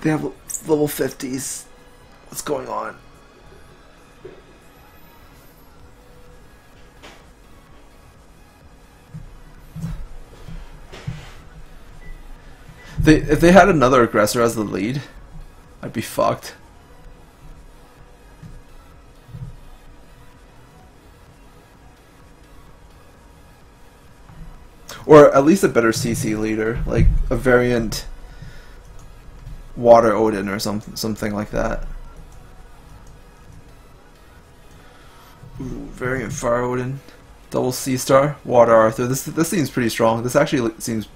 They have level 50s. What's going on? If they had another aggressor as the lead, I'd be fucked. Or at least a better CC leader, like a variant Water Odin or something like that. Variant Firewood, double Sea Star, Water Arthur. This seems pretty strong. This actually seems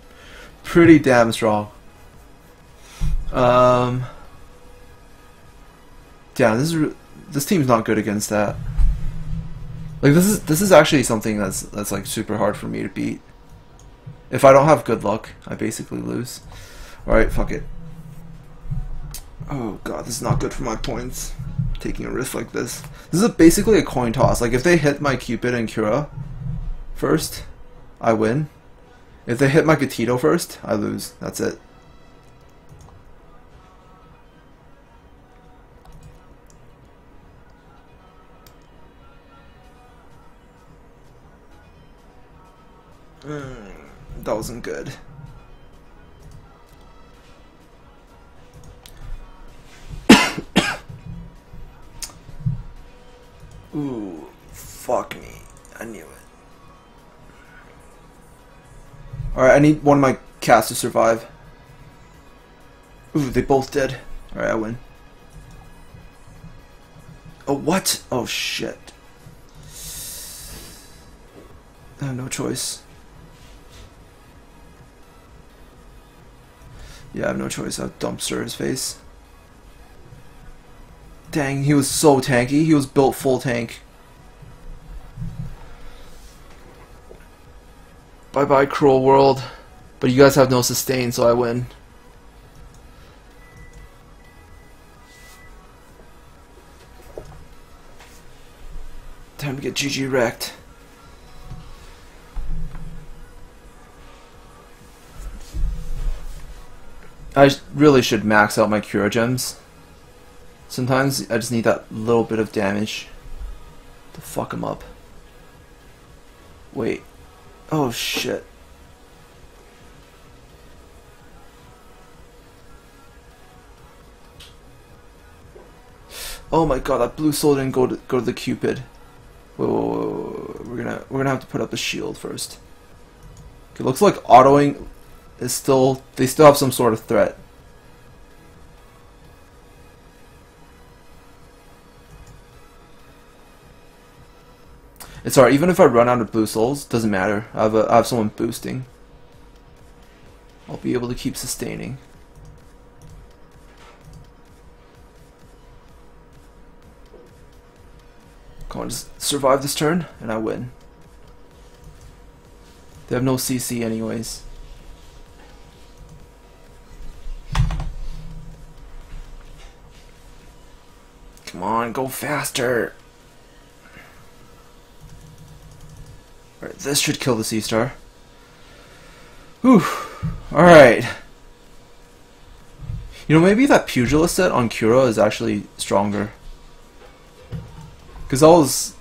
pretty damn strong. Yeah, this team's not good against that. Like this is actually something that's like super hard for me to beat. If I don't have good luck, I basically lose. Alright, fuck it. Oh god, this is not good for my points. Taking a risk like this. This is basically a coin toss. Like if they hit my Cupid and Kira first, I win. If they hit my Gatito first, I lose. That's it. That wasn't good. Ooh, fuck me. I knew it. Alright, I need one of my cats to survive. Ooh, they both did. Alright, I win. Oh, what? Oh, shit. I have no choice. Yeah, I have no choice. I'll dumpster his face. Dang, he was so tanky. He was built full tank. Bye bye, cruel world. But you guys have no sustain, so I win. Time to get GG wrecked. I really should max out my Cura gems. Sometimes I just need that little bit of damage to fuck him up. Wait. Oh shit. Oh my god, that blue soul didn't go to the Cupid. Whoa, whoa, whoa. We're gonna have to put up a shield first. It looks like autoing is still have some sort of threat. It's alright, even if I run out of blue souls, doesn't matter. I have someone boosting. I'll be able to keep sustaining. Come on, just survive this turn, and I win. They have no CC anyways. Come on, go faster! Alright, this should kill the Sea Star. Whew. Alright. You know, maybe that Pugilist set on Cura is actually stronger. Because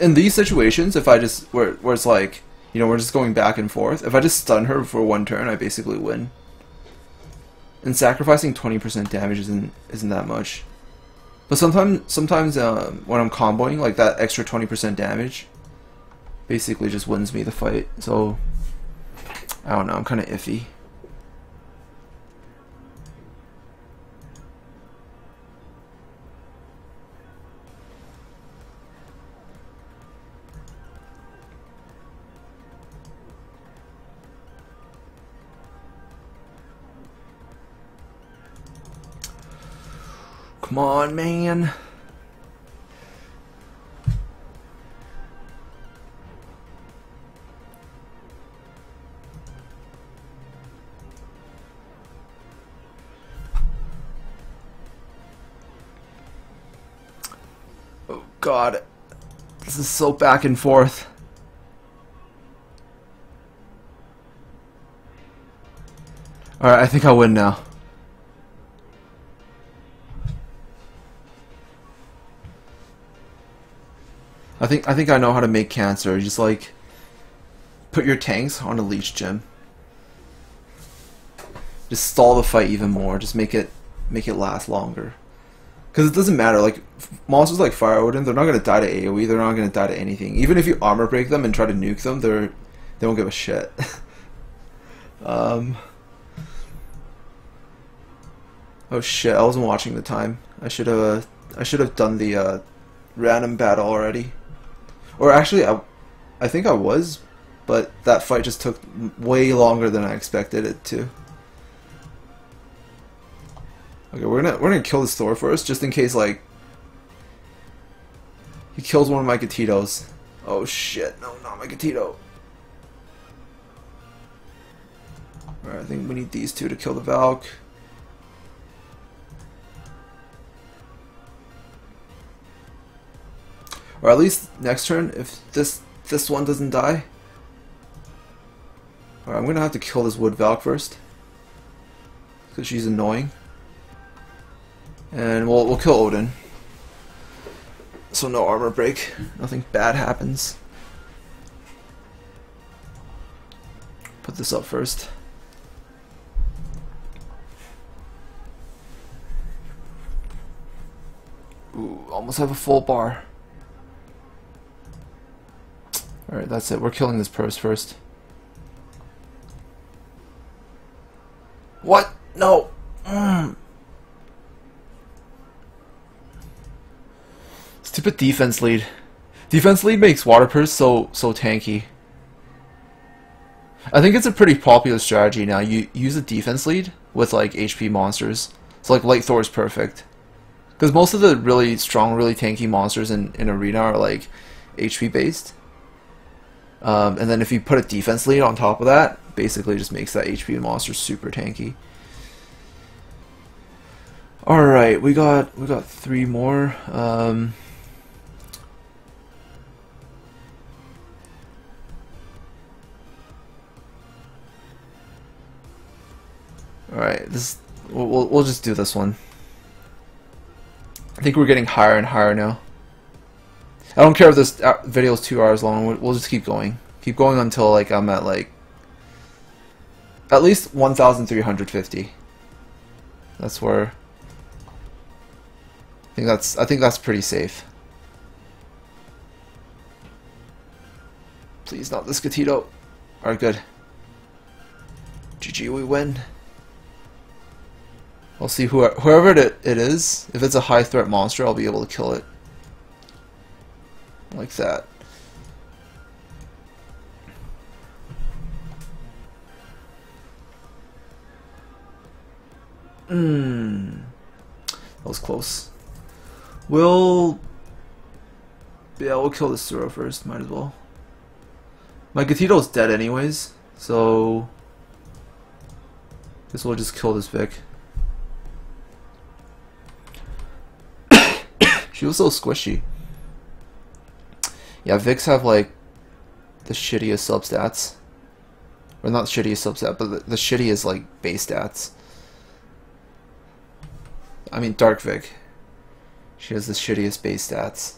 in these situations, if I just... Where it's like, you know, we're just going back and forth. If I just stun her for one turn, I basically win. And sacrificing 20% damage isn't that much. But sometimes when I'm comboing, like that extra 20% damage basically just wins me the fight, so I don't know, I'm kind of iffy. Come on, man. Oh god, this is so back and forth. Alright, I think I win now. I think I know how to make cancer. You just like put your tanks on a leech gem. Just stall the fight even more. Just make it last longer. Cause it doesn't matter. Like monsters like Fire Odin, they're not gonna die to AoE. They're not gonna die to anything. Even if you armor break them and try to nuke them, they won't give a shit. Oh shit! I wasn't watching the time. I should have done the random battle already. Or actually, I think I was, but that fight just took way longer than I expected it to. Okay, we're gonna kill this Thor first, just in case like he kills one of my Gatitos. Oh shit! No, not my Gatito. All right, I think we need these two to kill the Valk. Or at least next turn, if this one doesn't die. Alright, I'm gonna have to kill this Wood Valk first, because she's annoying. And we'll kill Odin. So no armor break, nothing bad happens. Put this up first. Ooh, almost have a full bar. Alright, that's it. We're killing this purse first. What? No! Stupid defense lead. Defense lead makes Water Purse so tanky. I think it's a pretty popular strategy now. You use a defense lead with like HP monsters. So like Light Thor is perfect. Because most of the really strong, really tanky monsters in Arena are like HP based. And then if you put a defense lead on top of that, basically just makes that HP monster super tanky. All right, we got three more. All right, this we'll just do this one. I think we're getting higher and higher now. I don't care if this video is 2 hours long. We'll just keep going until like I'm at least 1,350. That's where I think that's pretty safe. Please not this Gatito. All right, good. GG, we win. I'll see whoever it is. If it's a high threat monster, I'll be able to kill it. Like that. That was close. We'll kill this Zoro first, might as well. My Gatito's dead anyways, so guess we'll just kill this Vic. She was so squishy. Yeah, Vicks have like the shittiest substats. Or not shittiest substat, but the shittiest like base stats. I mean Dark Vic. She has the shittiest base stats.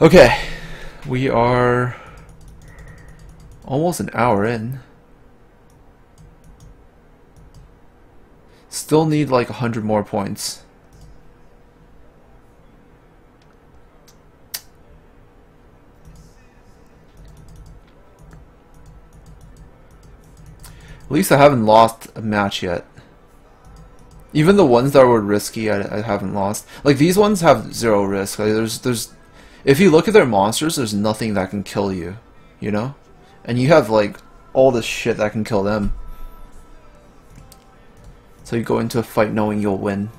Okay. We are almost an hour in. Still need like 100 more points. At least I haven't lost a match yet. Even the ones that were risky, I haven't lost. Like these ones have zero risk. Like there's, if you look at their monsters, there's nothing that can kill you, you know? And you have like all this shit that can kill them. So you go into a fight knowing you'll win.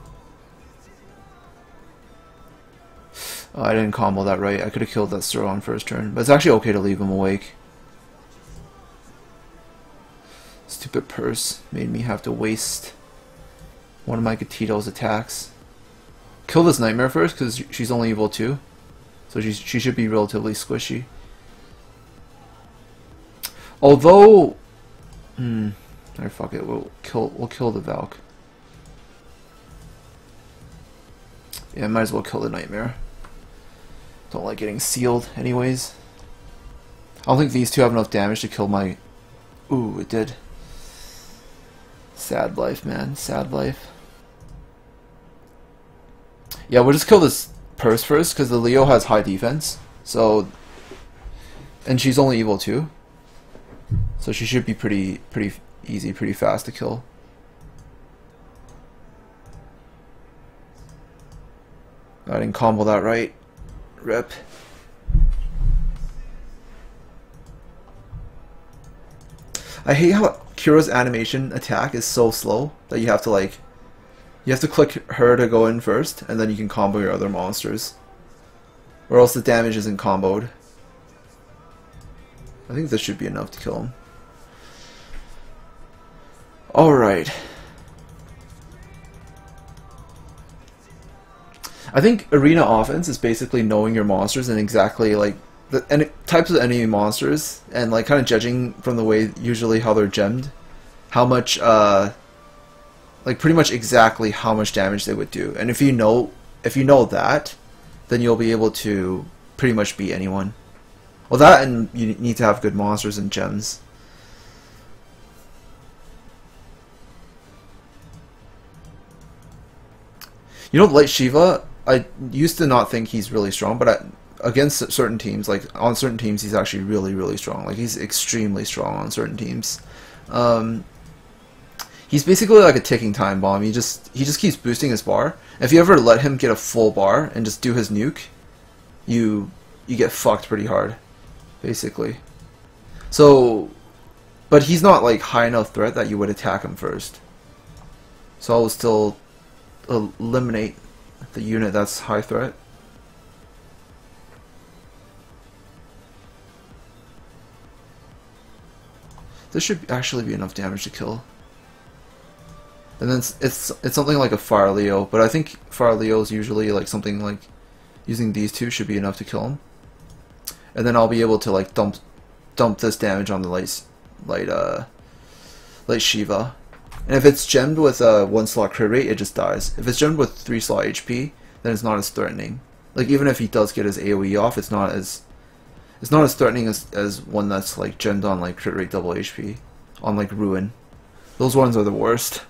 Oh, I didn't combo that right. I could have killed that Zoro on first turn. But it's actually okay to leave him awake. Stupid purse made me have to waste one of my Gatito's attacks. Kill this Nightmare first because she's only evil 2. So she should be relatively squishy. Although... Alright, fuck it. We'll kill the Valk. Yeah, might as well kill the Nightmare. Don't like getting sealed, anyways. I don't think these two have enough damage to kill my. Ooh, it did. Sad life, man. Sad life. Yeah, we'll just kill this Purse first because the Leo has high defense. So, and she's only evil 2. So she should be pretty fast to kill. I didn't combo that right. Rip. I hate how Kira's animation attack is so slow that you have to like, you have to click her to go in first, and then you can combo your other monsters. Or else the damage isn't comboed. I think this should be enough to kill him. Alright. I think arena offense is basically knowing your monsters and exactly like the types of enemy monsters and like kind of judging from the way usually how they're gemmed, how much like pretty much exactly how much damage they would do. And if you know that, then you'll be able to pretty much beat anyone. Well, that and you need to have good monsters and gems. You know, like Shiva, I used to not think he's really strong, but against certain teams, like on certain teams, he's actually really, really strong. Like he's extremely strong on certain teams. He's basically like a ticking time bomb. He just keeps boosting his bar. If you ever let him get a full bar and just do his nuke, you get fucked pretty hard, basically. So, but he's not like high enough threat that you would attack him first. So I will still eliminate the unit that's high threat. This should actually be enough damage to kill. And then it's something like a Fire Leo, but I think Fire Leo is usually like something like using these two should be enough to kill him. And then I'll be able to like dump this damage on the light Shiva. And if it's gemmed with a 1-slot crit rate, it just dies. If it's gemmed with 3-slot HP, then it's not as threatening. Like even if he does get his AoE off, it's not as threatening as one that's like gemmed on like crit rate double HP, on like Ruin. Those ones are the worst.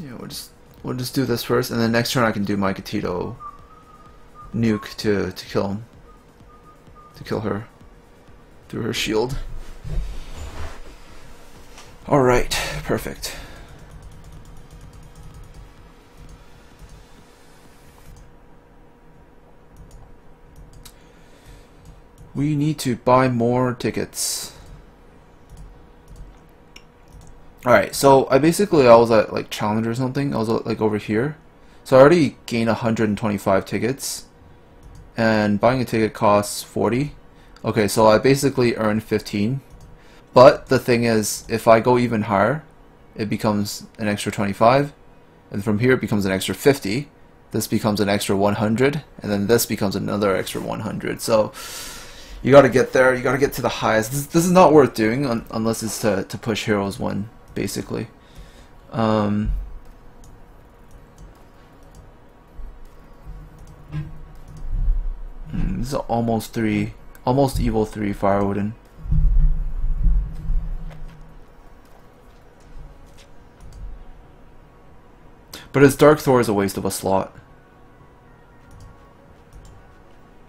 Yeah, we'll just do this first, and then next turn I can do my Katito nuke to kill him. To kill her. Through her shield. Alright, perfect. We need to buy more tickets. Alright, so I was at like Challenger or something. I was like over here. So I already gained 125 tickets. And buying a ticket costs 40. Okay, so I basically earned 15. But the thing is, if I go even higher, it becomes an extra 25. And from here it becomes an extra 50. This becomes an extra 100. And then this becomes another extra 100. So you gotta get there. You gotta get to the highest. This is not worth doing unless it's to push Heroes 1. Basically, this is almost three, almost evil 3 Fire Odin. But his Dark Thor is a waste of a slot.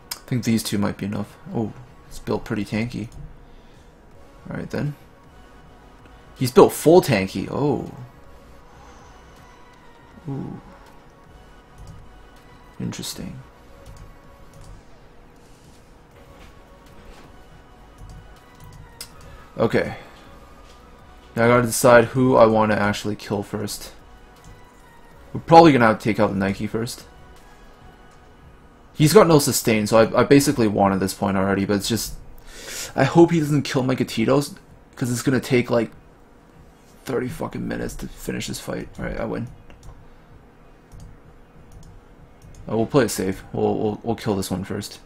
I think these two might be enough. Oh, it's built pretty tanky. All right then. He's built full tanky. Oh. Ooh. Interesting. Okay. Now I gotta decide who I want to actually kill first. We're probably gonna have to take out the Nike first. He's got no sustain, so I basically won at this point already, but it's just... I hope he doesn't kill my Gatitos, because it's gonna take like 30 fucking minutes to finish this fight. Alright, I win. Oh, we'll play it safe. We'll kill this one first.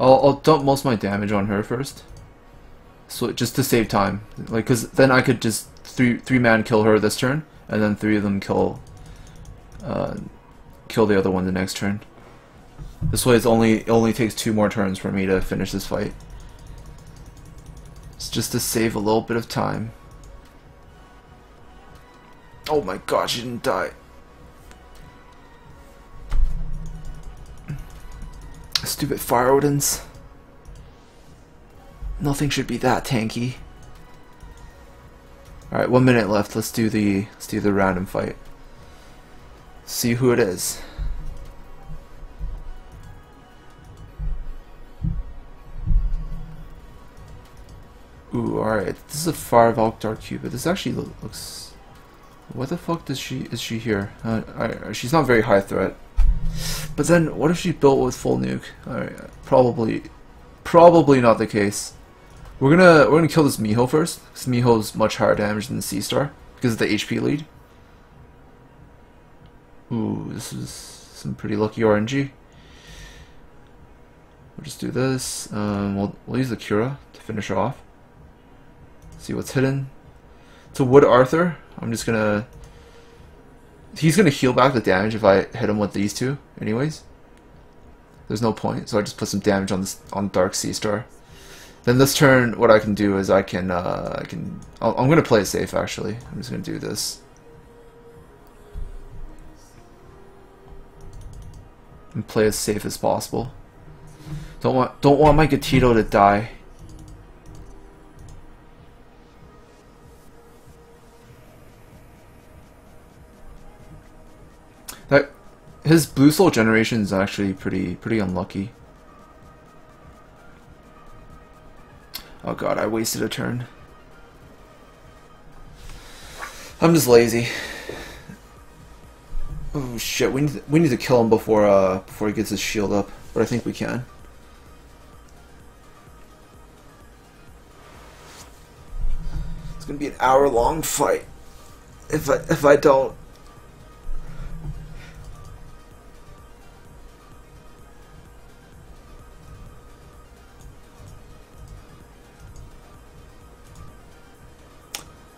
I'll dump most of my damage on her first, so just to save time, like, cause then I could just three man kill her this turn, and then three of them kill the other one the next turn. This way, it only takes two more turns for me to finish this fight. It's just to save a little bit of time. Oh my gosh, she didn't die. Stupid Fire Odins. Nothing should be that tanky. Alright, 1 minute left. Let's do the random fight. See who it is. Ooh, alright. This is a Firevalk Dark Cube, but this actually looks... What the fuck does she... Is she here? She's not very high threat. But then, what if she built with full nuke? Alright, probably not the case. We're gonna kill this Miho first, because Miho's much higher damage than the C-Star, because of the HP lead. Ooh, this is some pretty lucky RNG. We'll just do this. We'll use the Cura to finish her off. See what's hidden. To Wood Arthur, I'm just gonna... He's gonna heal back the damage if I hit him with these two, anyways. There's no point, so I just put some damage on this Dark Sea Star. Then this turn, what I can do is I'm gonna play it safe actually. I'm just gonna do this. And play as safe as possible. Don't want my Gatito to die. His Blue Soul generation is actually pretty unlucky. Oh god, I wasted a turn. I'm just lazy. Oh shit, we need to kill him before he gets his shield up, but I think we can. It's gonna be an hour-long fight if I don't.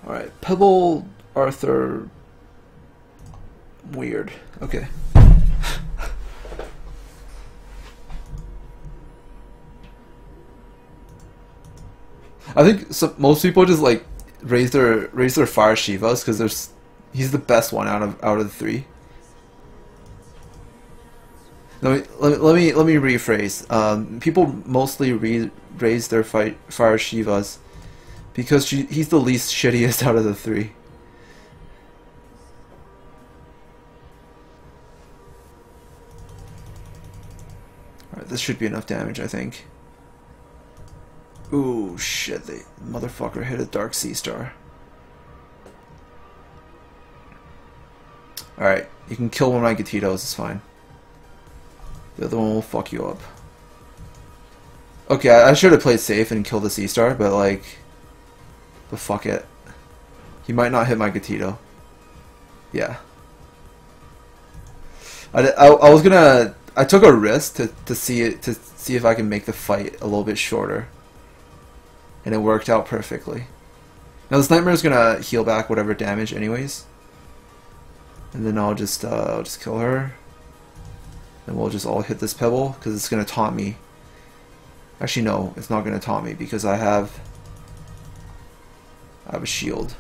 Alright, Pebble, Arthur, weird. Okay. I think most people just like raise their Fire Shivas because he's the best one out of the three. Let me rephrase. People mostly raise their Fire Shivas because he's the least shittiest out of the three. Alright, this should be enough damage, I think. Ooh, shit, the motherfucker hit a Dark Sea Star. Alright, you can kill one of my Gatitos, it's fine. The other one will fuck you up. Okay, I should have played safe and killed the Sea Star, but like... But fuck it. He might not hit my Gatito. Yeah. I was gonna... I took a risk to see if I can make the fight a little bit shorter. And it worked out perfectly. Now this Nightmare is gonna heal back whatever damage anyways. And then I'll just kill her. And we'll just all hit this Pebble, because it's gonna taunt me. Actually no, it's not gonna taunt me, because I have a shield.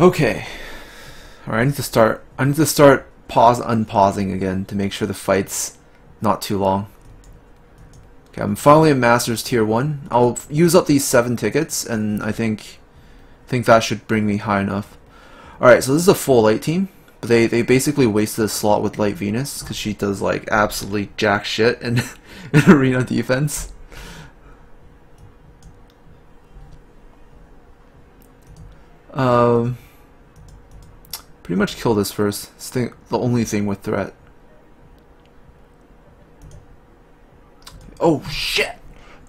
Okay. Alright, I need to start unpausing again to make sure the fight's not too long. Okay, I'm finally a Masters Tier 1. I'll use up these 7 tickets and I think that should bring me high enough. Alright, so this is a full light team, but they basically wasted a slot with Light Venus because she does like absolutely jack shit in arena defense. Pretty much kill this first. It's the only thing with threat. Oh shit!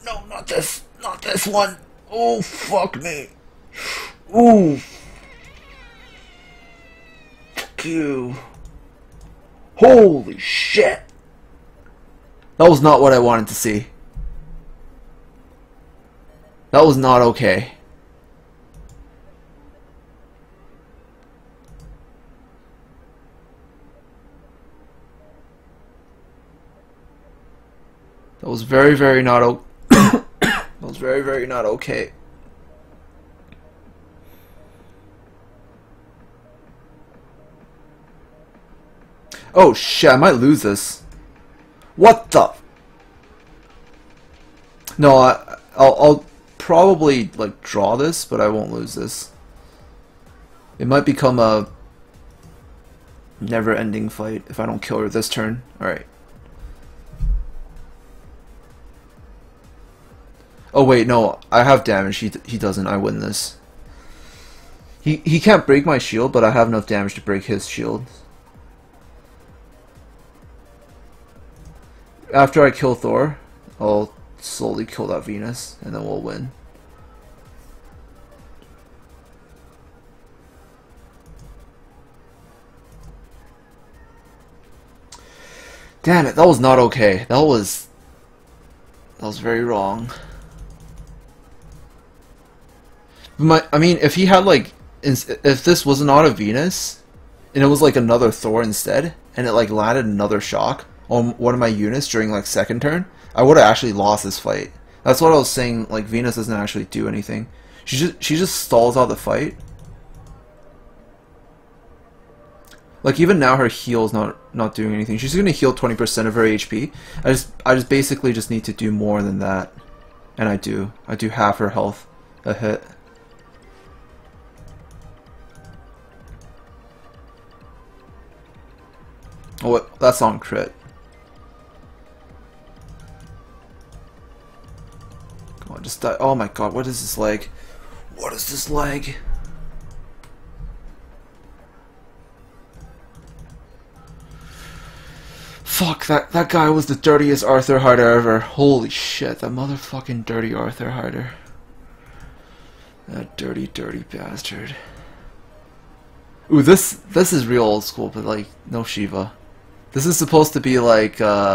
No, not this one! Oh fuck me! Ooh. do. Holy shit! That was not what I wanted to see. That was not okay. That was very not okay. That was very not okay. Oh shit, I might lose this. What the? No, I'll probably like draw this, but I won't lose this. It might become a never-ending fight if I don't kill her this turn. All right. Oh wait, no, I have damage. He doesn't. I win this. He can't break my shield, but I have enough damage to break his shield. After I kill Thor, I'll slowly kill that Venus, and then we'll win. Damn it, that was not okay. That was very wrong. I mean, if he had like, if this was not a Venus, and it was like another Thor instead, and it like landed another shock on one of my units during like second turn, I would have actually lost this fight. That's what I was saying, like Venus doesn't actually do anything. She just stalls out the fight. Like even now her heal's not doing anything. She's gonna heal 20% of her HP. I just basically just need to do more than that. And I do. I do half her health a hit. Oh, that's on crit. Come on, just die. Oh my god, what is this lag? What is this lag? Fuck, that guy was the dirtiest Arthur Harder ever. Holy shit, that motherfucking dirty Arthur Harder. That dirty, dirty bastard. Ooh, this is real old school, but like, no Shiva. This is supposed to be like, what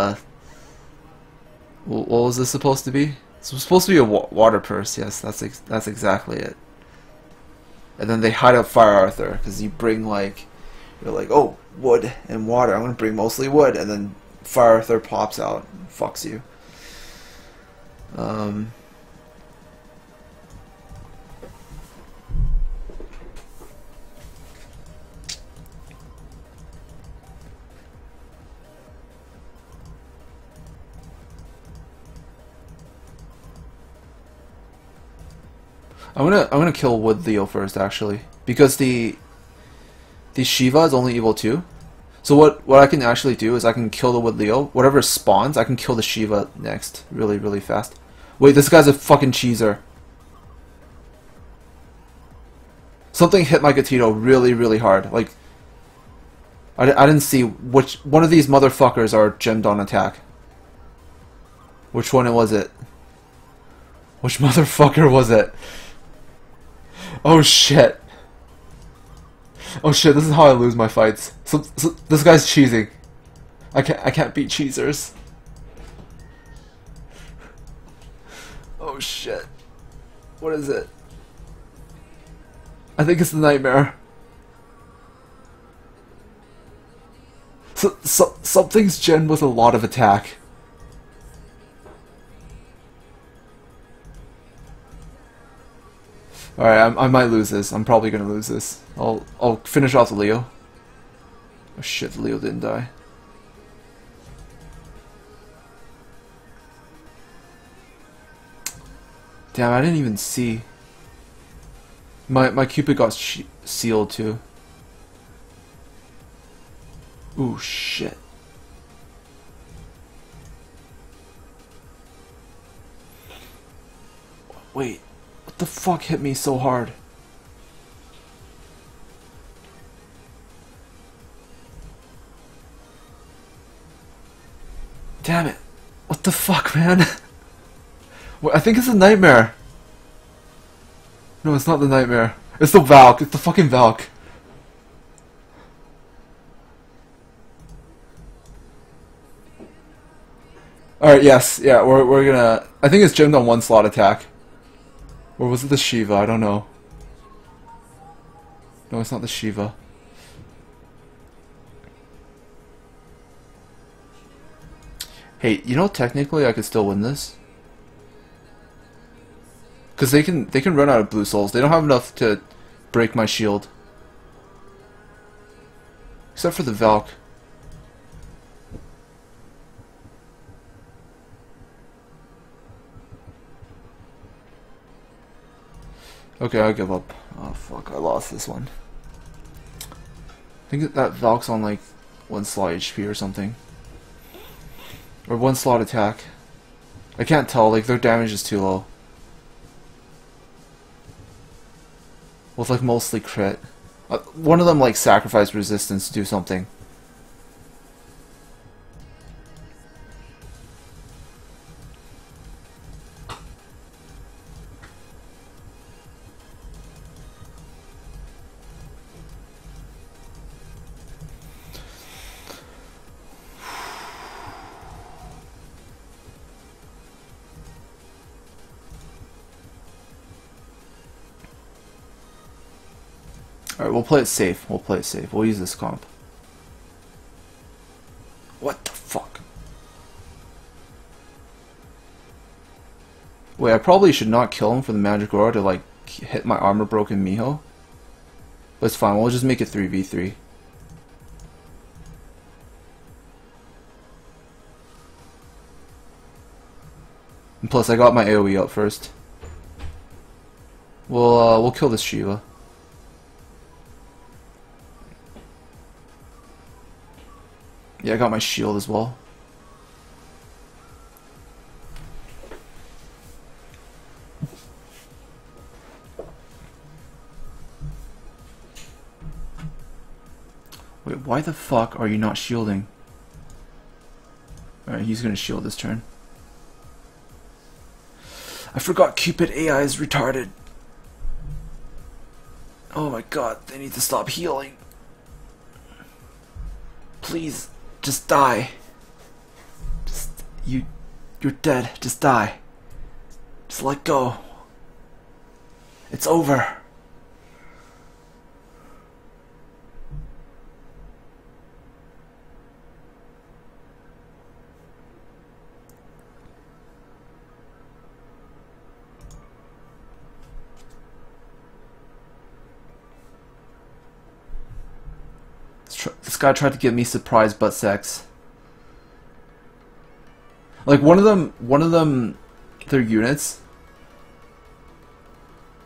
was this supposed to be? This was supposed to be a water purse, yes, that's exactly it. And then they hide up Fire Arthur, because you bring like, you're like, oh, wood and water, I'm going to bring mostly wood, and then Fire Arthur pops out and fucks you. I'm gonna kill Wood Leo first actually, because the Shiva is only evil 2. So what I can actually do is I can kill the Wood Leo. Whatever spawns, I can kill the Shiva next, really fast. Wait, this guy's a fucking cheeser. Something hit my Gatito really hard. Like I didn't see which one of these motherfuckers are gemmed on attack. Which one was it? Which motherfucker was it? Oh shit. Oh shit, this is how I lose my fights. So this guy's cheesing. I can't beat cheesers. Oh shit. What is it? I think it's the nightmare. So something's gen with a lot of attack. Alright, I might lose this. I'm probably gonna lose this. I'll finish off the Leo. Oh shit, the Leo didn't die. Damn, I didn't even see. My Cupid got sealed too. Ooh shit. Wait. What the fuck hit me so hard? Damn it. What the fuck, man? Wait, I think it's a nightmare. No, it's not the nightmare. It's the Valk. It's the fucking Valk. Alright, yes, yeah, we're gonna... I think it's gemmed on one slot attack. Or was it the Shiva? I don't know. No, it's not the Shiva. Hey, you know, technically I could still win this. Because they can run out of blue souls. They don't have enough to break my shield. Except for the Valk. Okay, I give up. Oh fuck, I lost this one. I think that Valk's on like one slot HP or something. Or one slot attack. I can't tell, like their damage is too low. Well, it's like mostly crit. One of them like sacrificed resistance to do something. Alright, we'll play it safe. We'll play it safe. We'll use this comp. What the fuck? Wait, I probably should not kill him for the magic aura to, like, hit my armor-broken Miho. But it's fine. We'll just make it 3v3. And plus, I got my AoE up first. We'll kill this Shiva. Yeah, I got my shield as well. Wait, why the fuck are you not shielding? Alright, he's gonna shield this turn. I forgot Cupid AI is retarded. Oh my god, they need to stop healing. Please. Just die. Just you're dead. Just die. Just let go. It's over. This guy tried to give me surprise butt sex. Like one of them, their units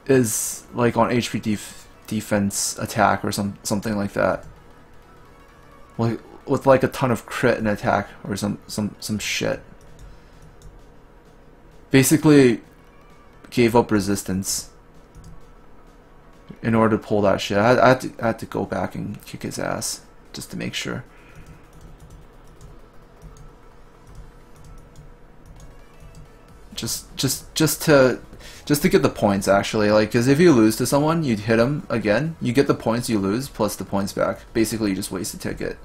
is like on HP defense attack or something like that. Like with like a ton of crit and attack or some shit. Basically, gave up resistance in order to pull that shit. I had to go back and kick his ass. Just to make sure. Just to get the points actually, like, cause if you lose to someone, you'd hit them again. You get the points you lose plus the points back. Basically, you just waste a ticket.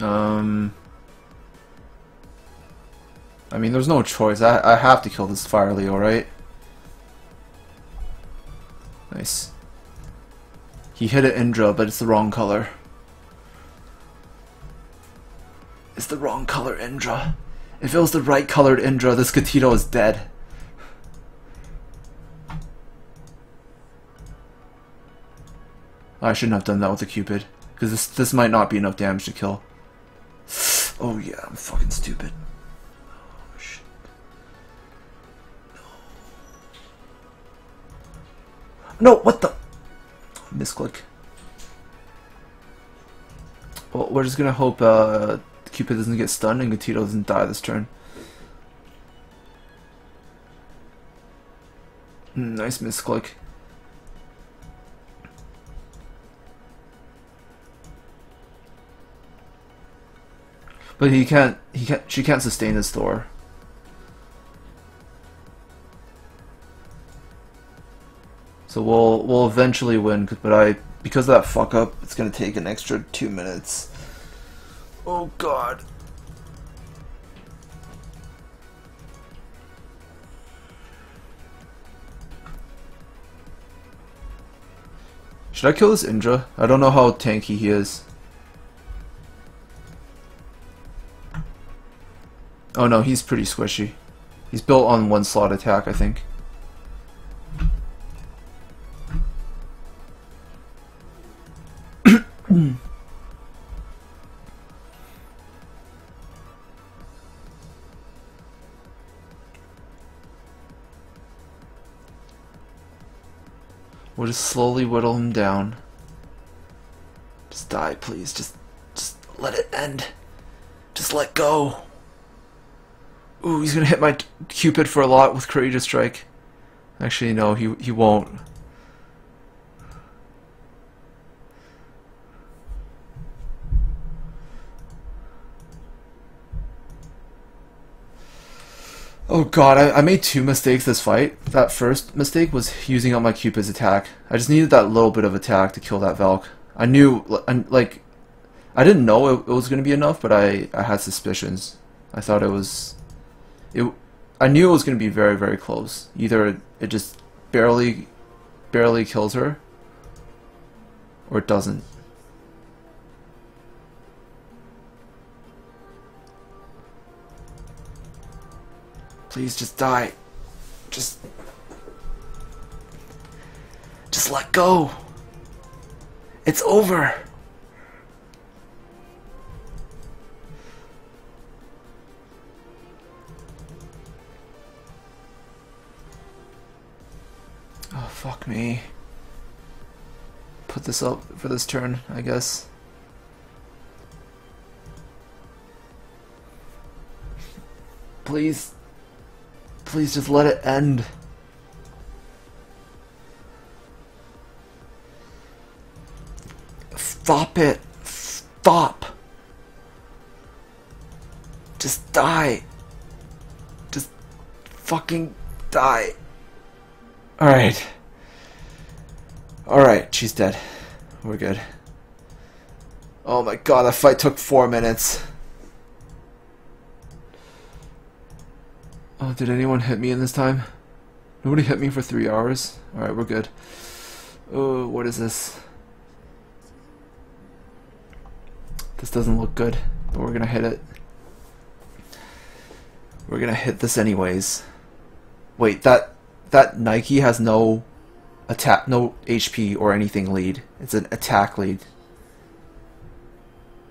I mean, there's no choice. I have to kill this Fire Leo, right? Nice. He hit an Indra, but it's the wrong color. It's the wrong color Indra. If it was the right colored Indra, this Katito is dead. I shouldn't have done that with the Cupid, because this might not be enough damage to kill. Oh yeah, I'm fucking stupid. Oh shit. No, what the? Misclick. Well, we're just gonna hope Cupid doesn't get stunned and Gatito doesn't die this turn. Nice misclick. But she can't sustain this Thor. So we'll eventually win, but because of that fuck up, it's gonna take an extra 2 minutes. Oh God. Should I kill this Indra? I don't know how tanky he is. Oh no, he's pretty squishy. He's built on one slot attack, I think. We'll just slowly whittle him down. Just die, please. Just let it end. Just let go. Ooh, he's gonna hit my Cupid for a lot with Courageous Strike. Actually, no, he won't. Oh God, I made two mistakes this fight. That first mistake was using up my Cupid's attack. I just needed that little bit of attack to kill that Valk. I knew, like, I didn't know it was gonna be enough, but I had suspicions. I thought it was... I knew it was going to be very, very close. Either it just barely kills her, or it doesn't. Please just die. Just let go. It's over. Oh, fuck me. Put this up for this turn, I guess. Please. Please just let it end. Stop it. Stop. Just die. Just fucking die. Alright. Alright, she's dead. We're good. Oh my God, that fight took 4 minutes. Oh, did anyone hit me in this time? Nobody hit me for 3 hours? Alright, we're good. Oh, what is this? This doesn't look good, but we're gonna hit it. We're gonna hit this anyways. Wait, that Nike has no attack, no HP or anything lead. It's an attack lead.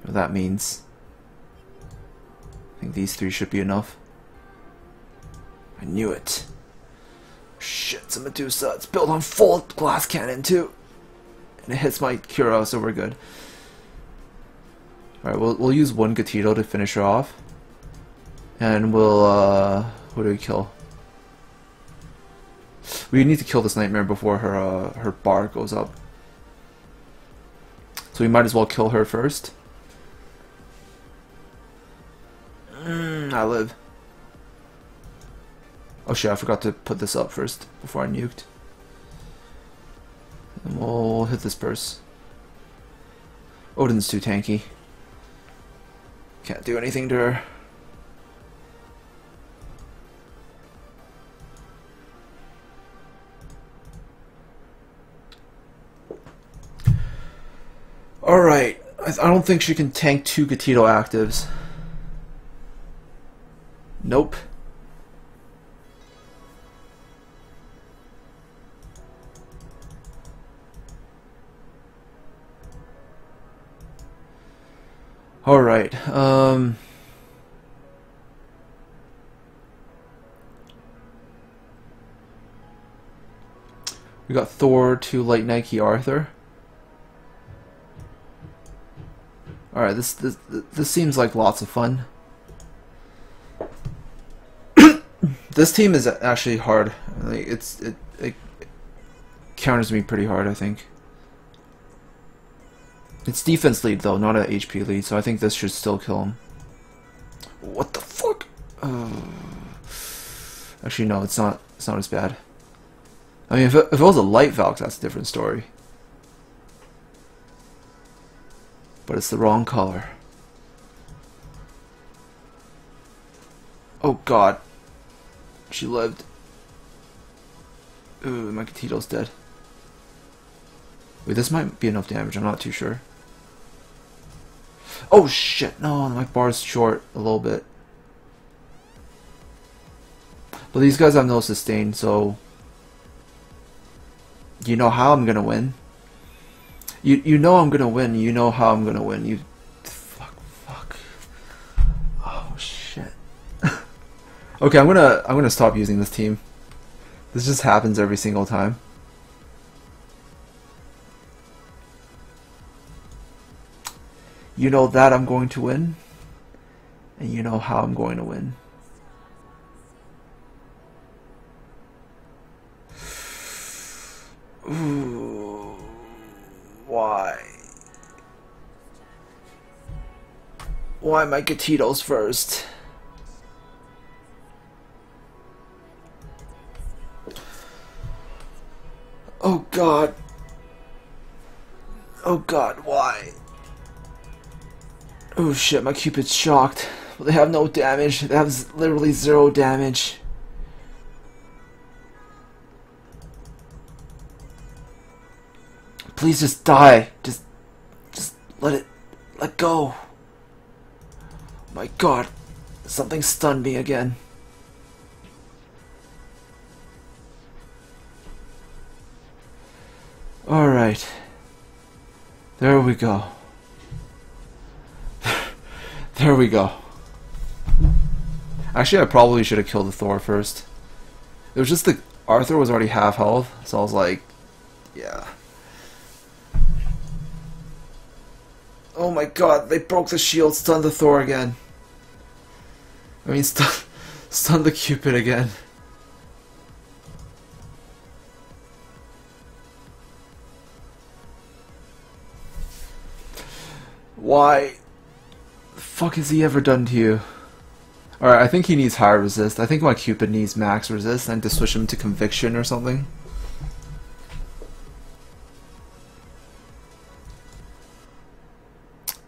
What that means. I think these three should be enough. I knew it. Shit, it's a Medusa. It's built on full glass cannon too. And it hits my Kuro, so we're good. Alright, we'll use one Gatito to finish her off. And we'll what do we kill? We need to kill this Nightmare before her her bar goes up. So we might as well kill her first. I live. Oh shit, I forgot to put this up first before I nuked. And we'll hit this purse. Odin's too tanky. Can't do anything to her. Alright, I don't think she can tank two Gatito actives. Nope. Alright, we got Thor to Light Nike Arthur. All right, this seems like lots of fun. This team is actually hard. Like it counters me pretty hard, I think. It's defense lead though, not an HP lead, so I think this should still kill him. What the fuck? Actually, no, it's not. It's not as bad. I mean, if it was a light Valk, that's a different story. But it's the wrong color. Oh god. She lived. Ooh, my Cathedral's dead. Wait, this might be enough damage, I'm not too sure. Oh shit, no, my bar's short a little bit. But these guys have no sustain, so... You know how I'm gonna win. You know I'm gonna win, you know how I'm gonna win. You... Fuck. Oh shit. Okay, I'm gonna stop using this team. This just happens every single time. You know that I'm going to win, and you know how I'm going to win. Ooh, why? Why my Gatitos first? Oh god. Oh god, why? Oh shit, my Cupid's shocked. Well, they have no damage. They have literally zero damage. Please just die. Just let go. My god, something stunned me again. Alright. There we go. There we go. Actually, I probably should have killed the Thor first. It was just the Arthur was already half health, so I was like, yeah. Oh my god, they broke the shield, stunned the Thor again. I mean, stunned the Cupid again. Why? Fuck has he ever done to you? Alright, I think he needs higher resist. I think my Cupid needs max resist. I need to switch him to Conviction or something.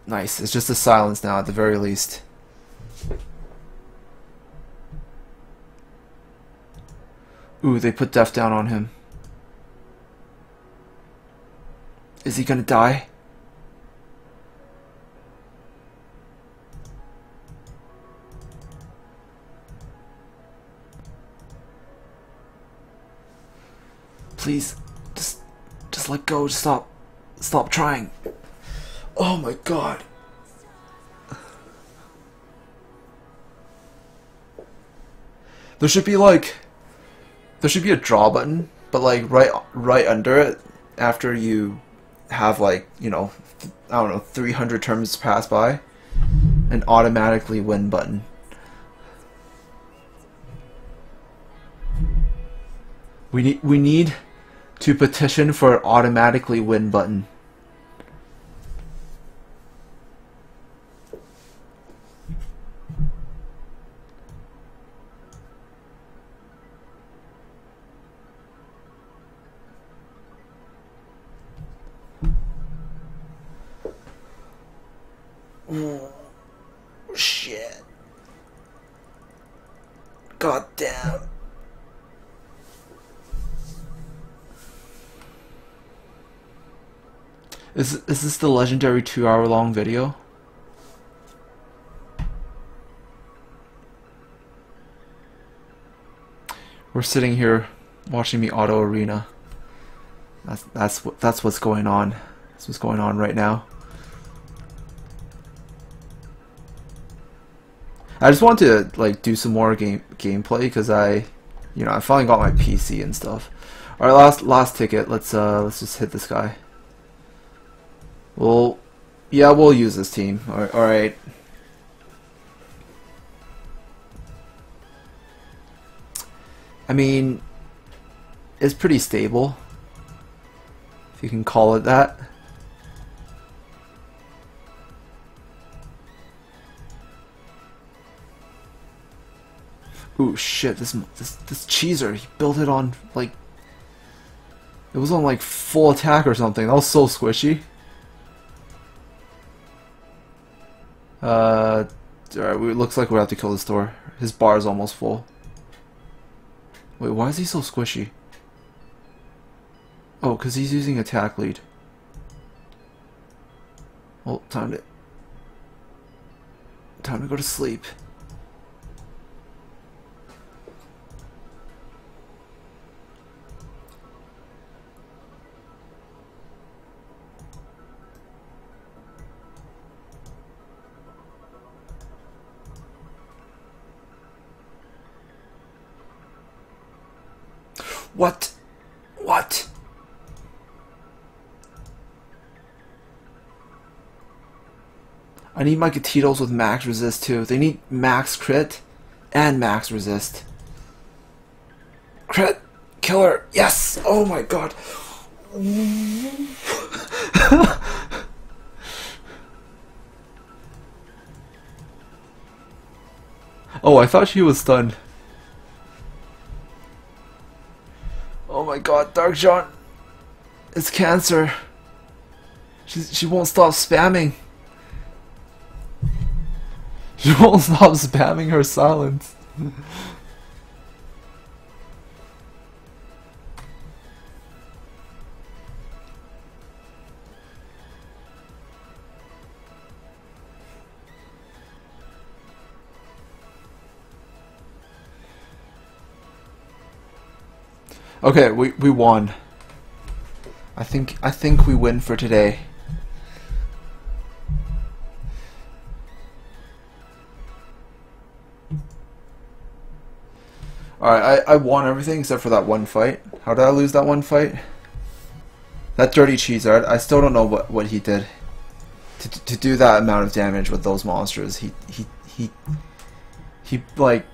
Nice, it's just a silence now at the very least. Ooh, they put death down on him. Is he gonna die? Please, just let go, just stop trying. Oh my god. There should be a draw button, but like right under it, after you have like, you know, I don't know, 300 turns pass by, an automatically win button. We need to petition for an automatically win button. Oh, shit. God damn. Is this the legendary 2-hour-long video? We're sitting here watching me auto arena. That's what's going on. That's what's going on right now. I just want to like do some more gameplay because I finally got my PC and stuff. All right, last ticket. Let's just hit this guy. Well, yeah, we'll use this team. All right. I mean, it's pretty stable, if you can call it that. Ooh, shit! This cheeser, he built it on like it was on like full attack or something. That was so squishy. Alright, it looks like we'll have to kill this door. His bar is almost full. Wait, why is he so squishy? Oh, because he's using attack lead. Well, time to go to sleep. What? What? I need my Gatitos with max resist too. They need max crit and max resist. Crit killer, yes! Oh my god! Oh, I thought she was stunned. Oh my god, Dark John! It's cancer. She won't stop spamming. She won't stop spamming her silence. Okay, we won. I think we win for today. Alright, I won everything except for that one fight. How did I lose that one fight? That dirty cheese, I still don't know what he did. To do that amount of damage with those monsters, he like,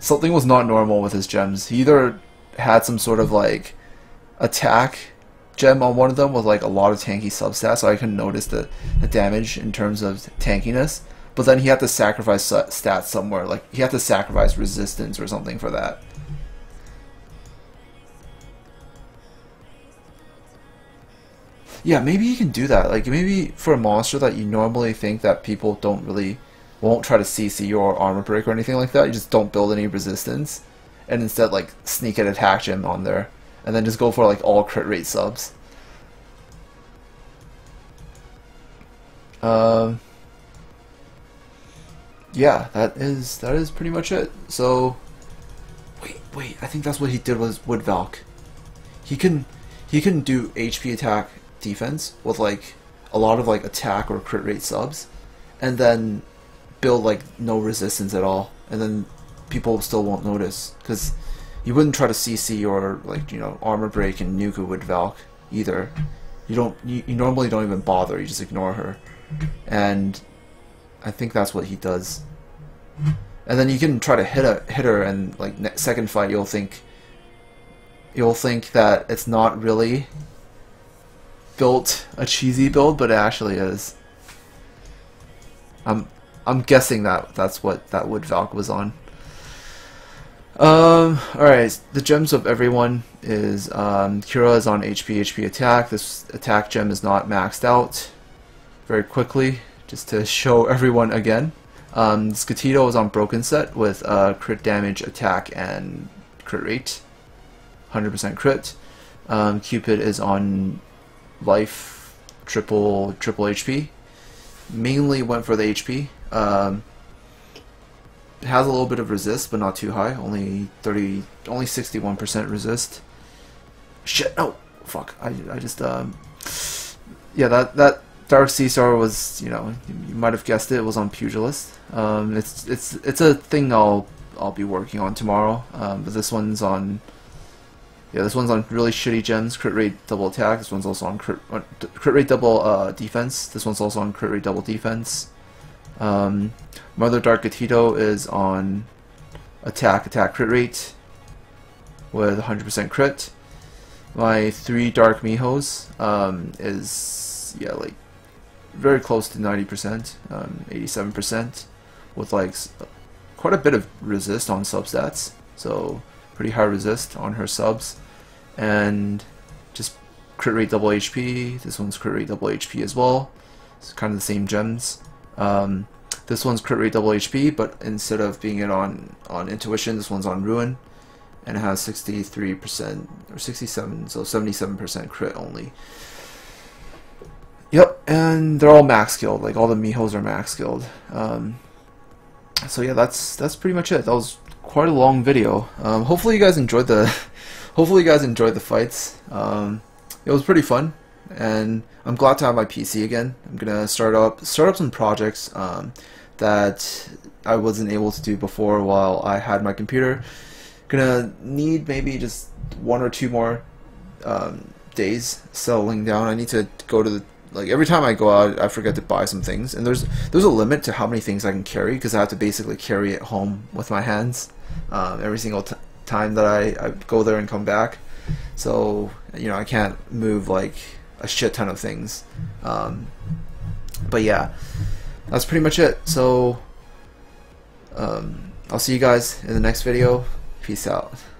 something was not normal with his gems. He either had some sort of, like, attack gem on one of them with, like, a lot of tanky substats, so I couldn't notice the damage in terms of tankiness. But then he had to sacrifice stats somewhere, like, he had to sacrifice resistance or something for that. Yeah, maybe you can do that. Like, maybe for a monster that you normally think that people don't really, won't try to CC or armor break or anything like that, you just don't build any resistance, and instead, like, sneak an attack gem on there, and then just go for, like, all crit rate subs. Yeah, that is pretty much it. So, wait. I think that's what he did was Wood Valk. He can do HP attack defense with like a lot of like attack or crit rate subs, and then build like no resistance at all, and then people still won't notice because you wouldn't try to CC or like armor break and nuke a Wood Valk either. You normally don't even bother. You just ignore her, and I think that's what he does. And then you can try to hit her, and like second fight, you'll think that it's not really built a cheesy build, but it actually is. I'm guessing that's what that Wood Valk was on. All right, the gems of everyone is Kira is on HP attack. This attack gem is not maxed out very quickly. Just to show everyone again, Skatito is on broken set with crit damage, attack, and crit rate, 100% crit. Cupid is on life, triple HP. Mainly went for the HP. Has a little bit of resist, but not too high. Only 61% resist. Shit! No, fuck! I just yeah, that. Dark Caesar was, you might have guessed it, was on Pugilist. It's a thing I'll be working on tomorrow. But this one's on really shitty gems, crit rate double attack. This one's also on crit rate double defense. This one's also on crit rate double defense. Mother Dark Gatito is on attack crit rate with 100% crit. My three Dark Mihos is like very close to 90%, 87%, with like quite a bit of resist on substats, so pretty high resist on her subs, and just crit rate double HP. This one's crit rate double HP as well. It's kind of the same gems. This one's crit rate double HP, but instead of being it on intuition, this one's on ruin, and it has 63% or 67, so 77% crit only. Yep, and they're all max skilled. Like all the Mihos are max skilled. So yeah, that's pretty much it. That was quite a long video. Hopefully you guys enjoyed the fights. It was pretty fun, and I'm glad to have my PC again. I'm gonna start up some projects that I wasn't able to do before while I had my computer. Gonna need maybe just one or two more days settling down. I need to go to the, like, every time I go out I forget to buy some things, and there's a limit to how many things I can carry, because I have to basically carry it home with my hands every single time that I go there and come back. So, you know, I can't move like a shit ton of things, but yeah, that's pretty much it. So I'll see you guys in the next video. Peace out.